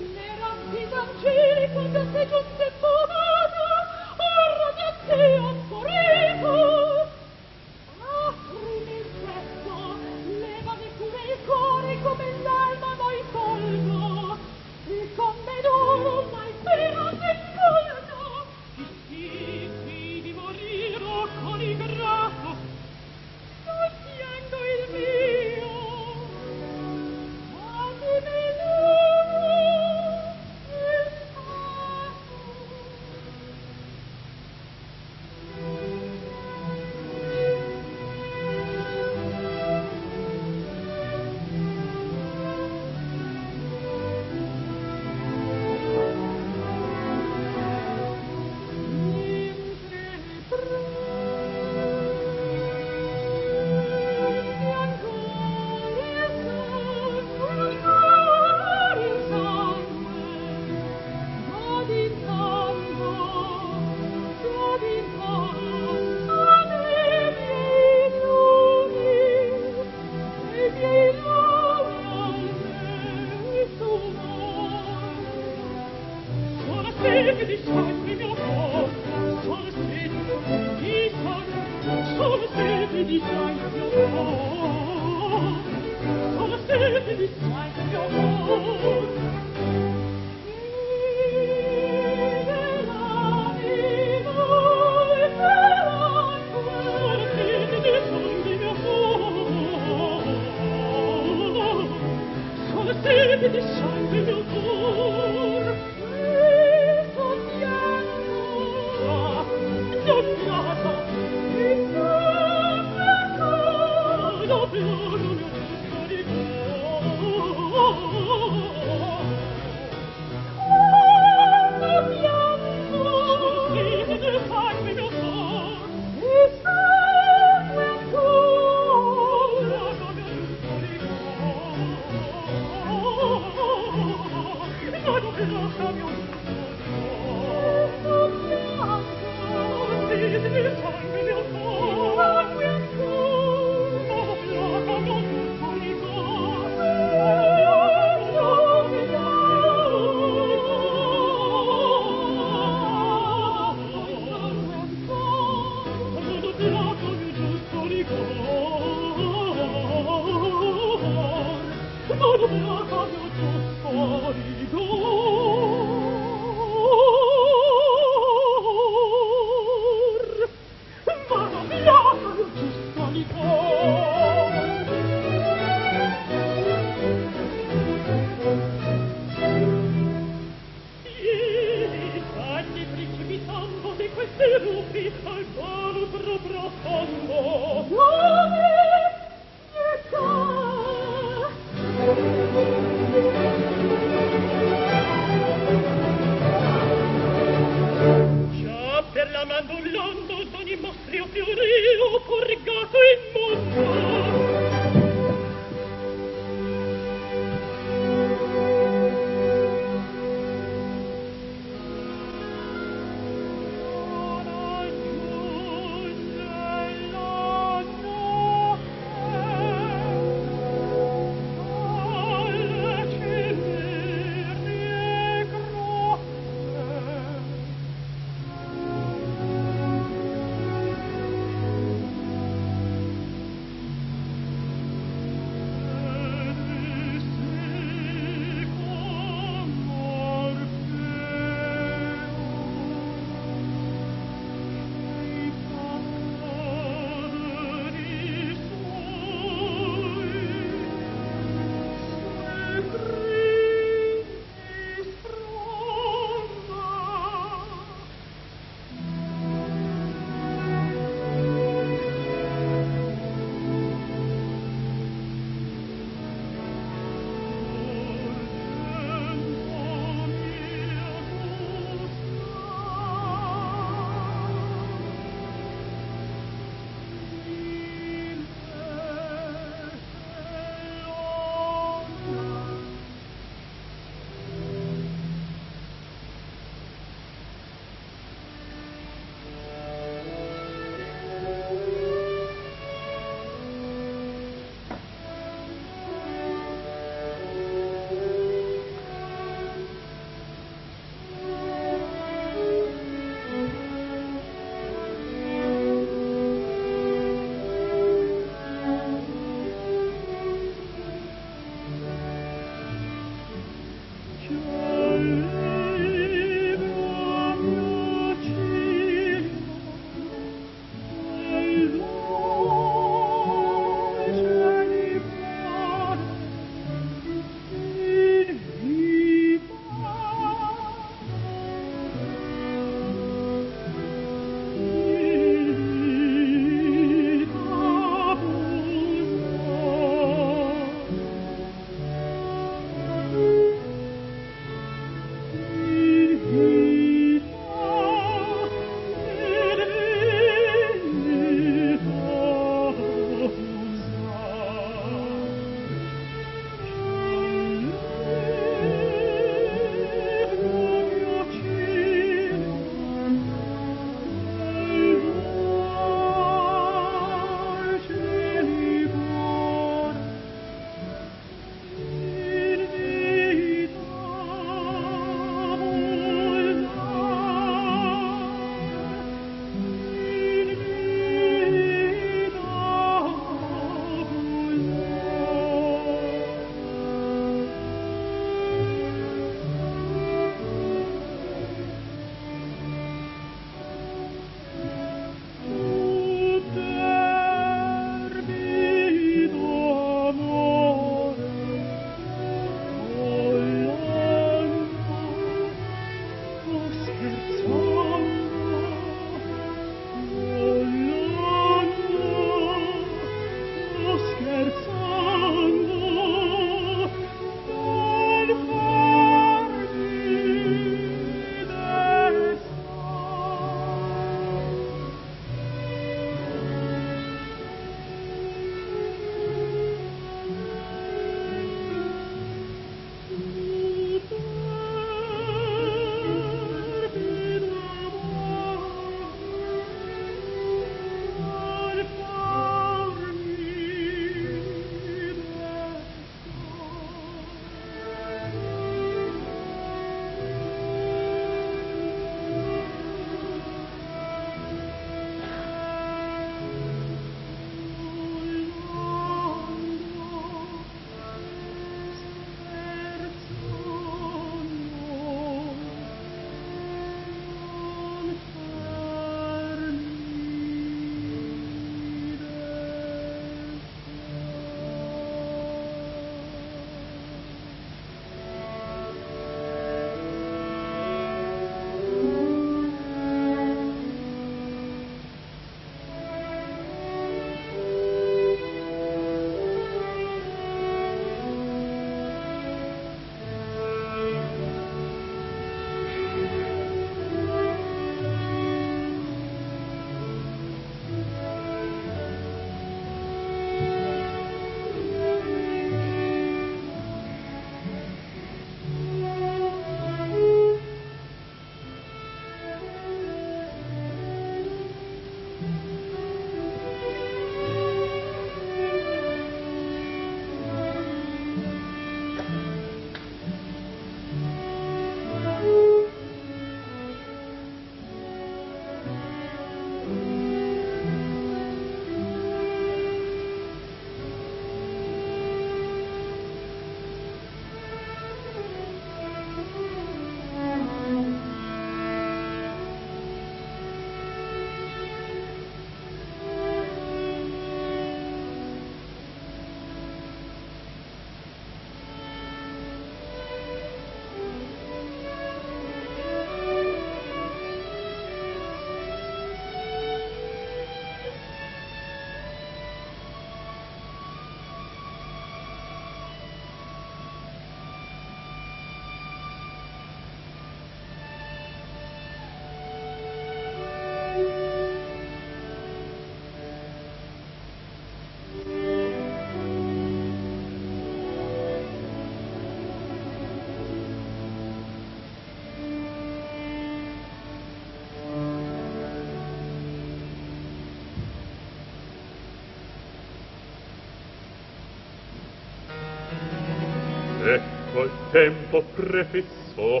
col tempo prefissò.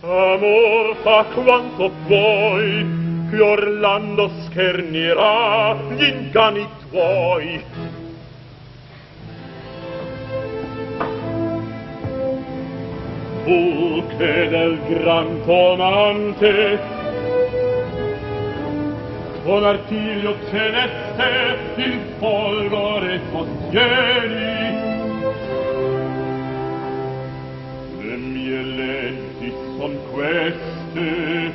Amor, fa quanto vuoi, che Orlando schernirà gli inganni tuoi. Buche del gran tonante, con artiglio celeste il folgore sostieni. Le mie lenti son queste,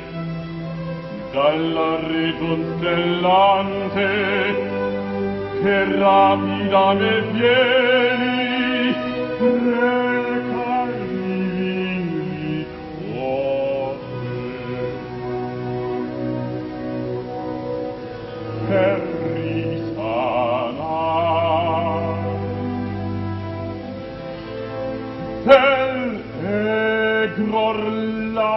dall'arrivo stellante, che rapida me vieni, recami cuore. Per risanar, per Orlando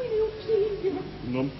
il non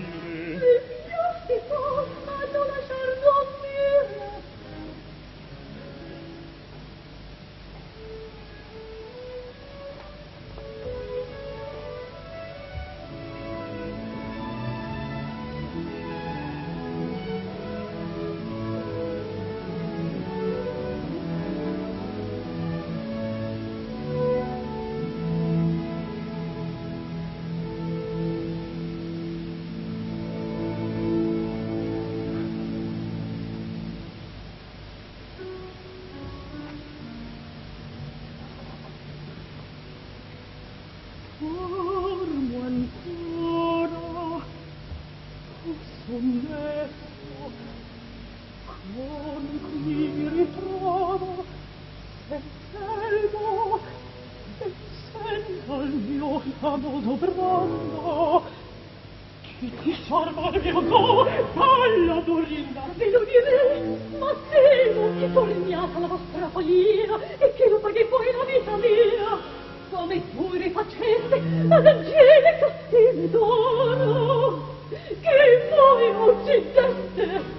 Se Dio ti possa, non lasciar dormire. Amado Brando, che ti sorba il mio cuore, palla Dorina, ve lo direi, ma se non mi torniate la vostra follia, e che lo paghi poi la vita mia, come pure faceste ad angeli castelli d'oro, che voi uccideste.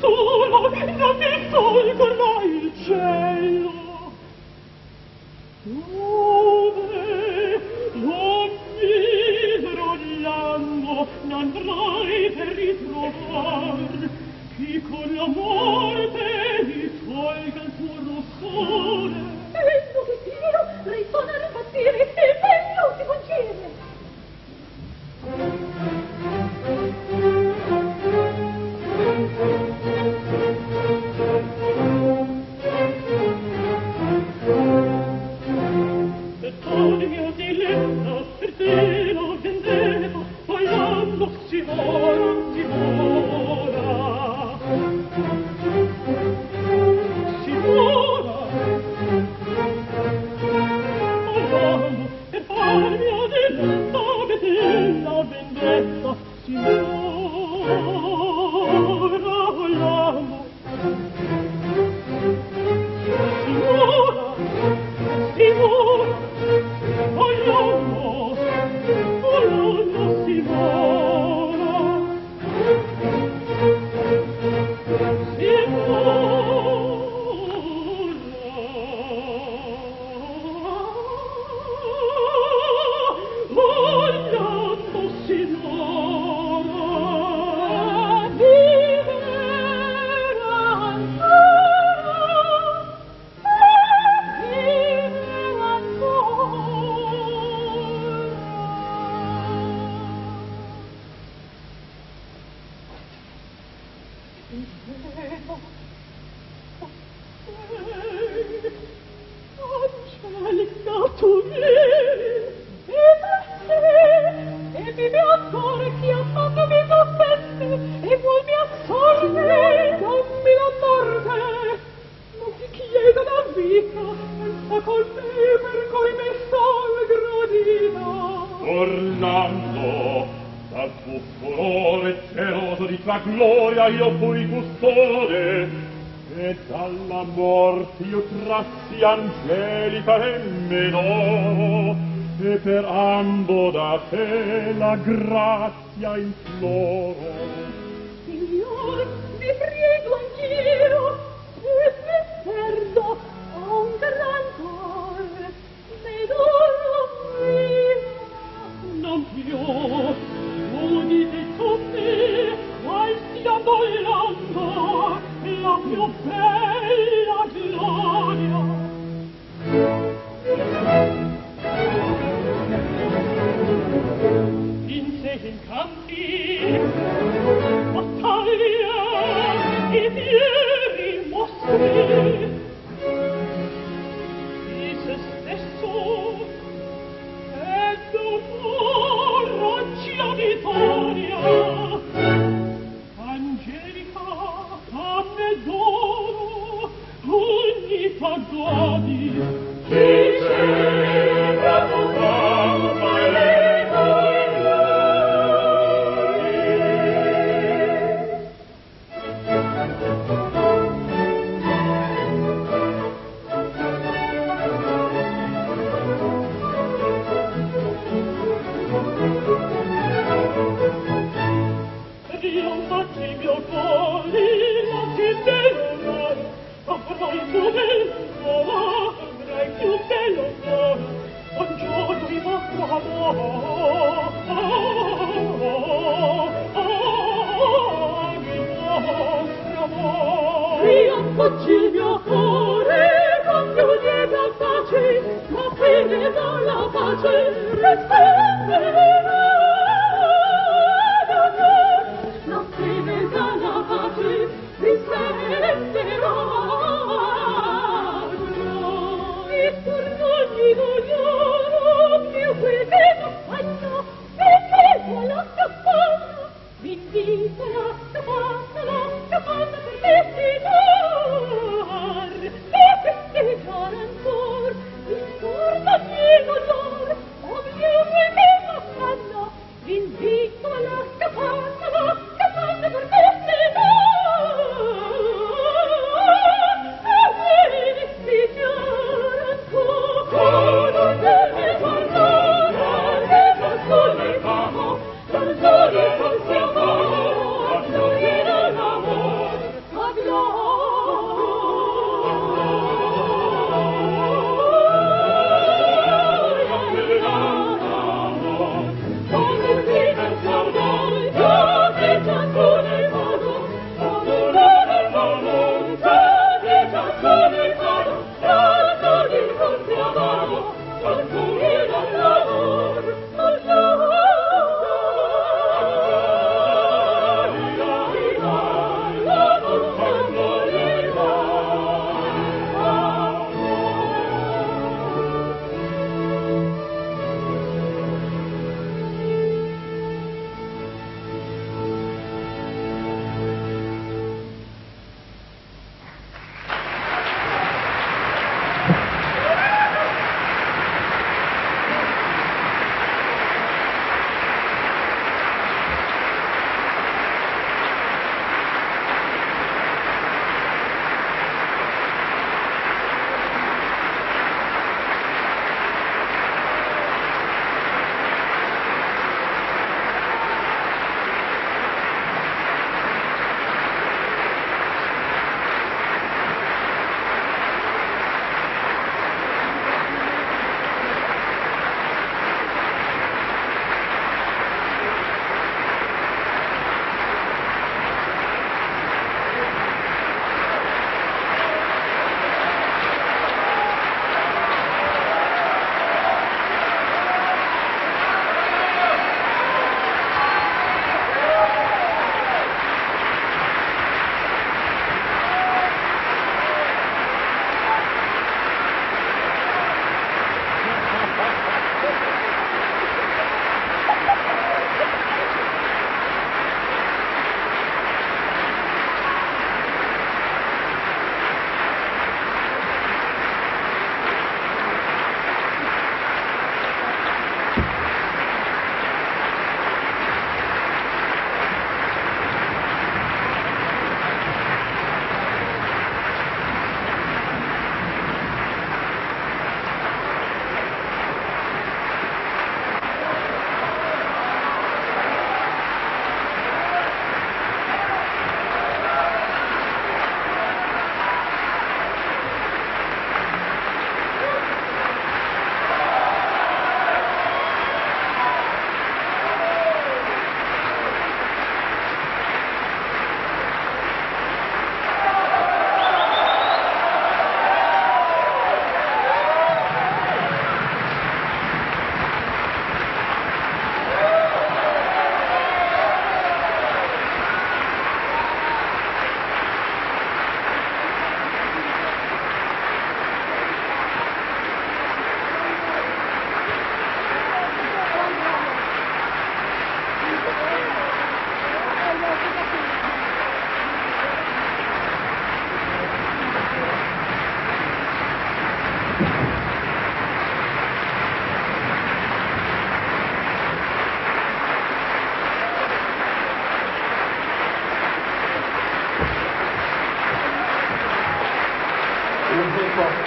Oh,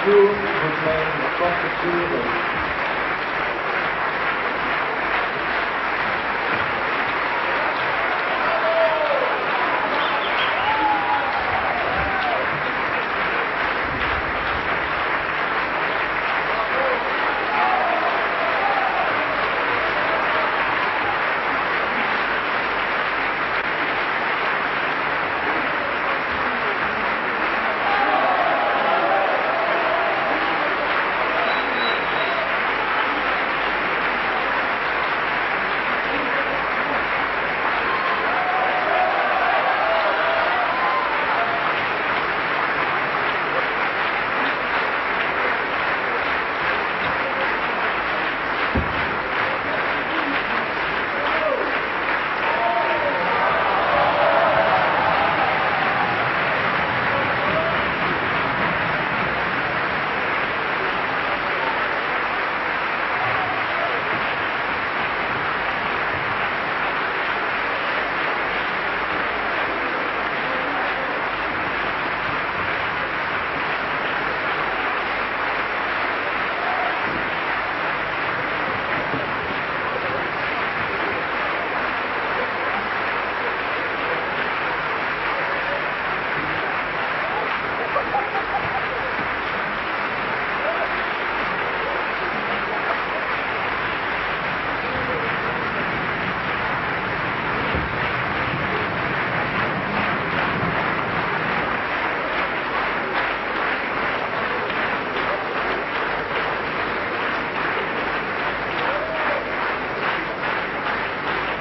più, non c'è una forte più.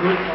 Thank you.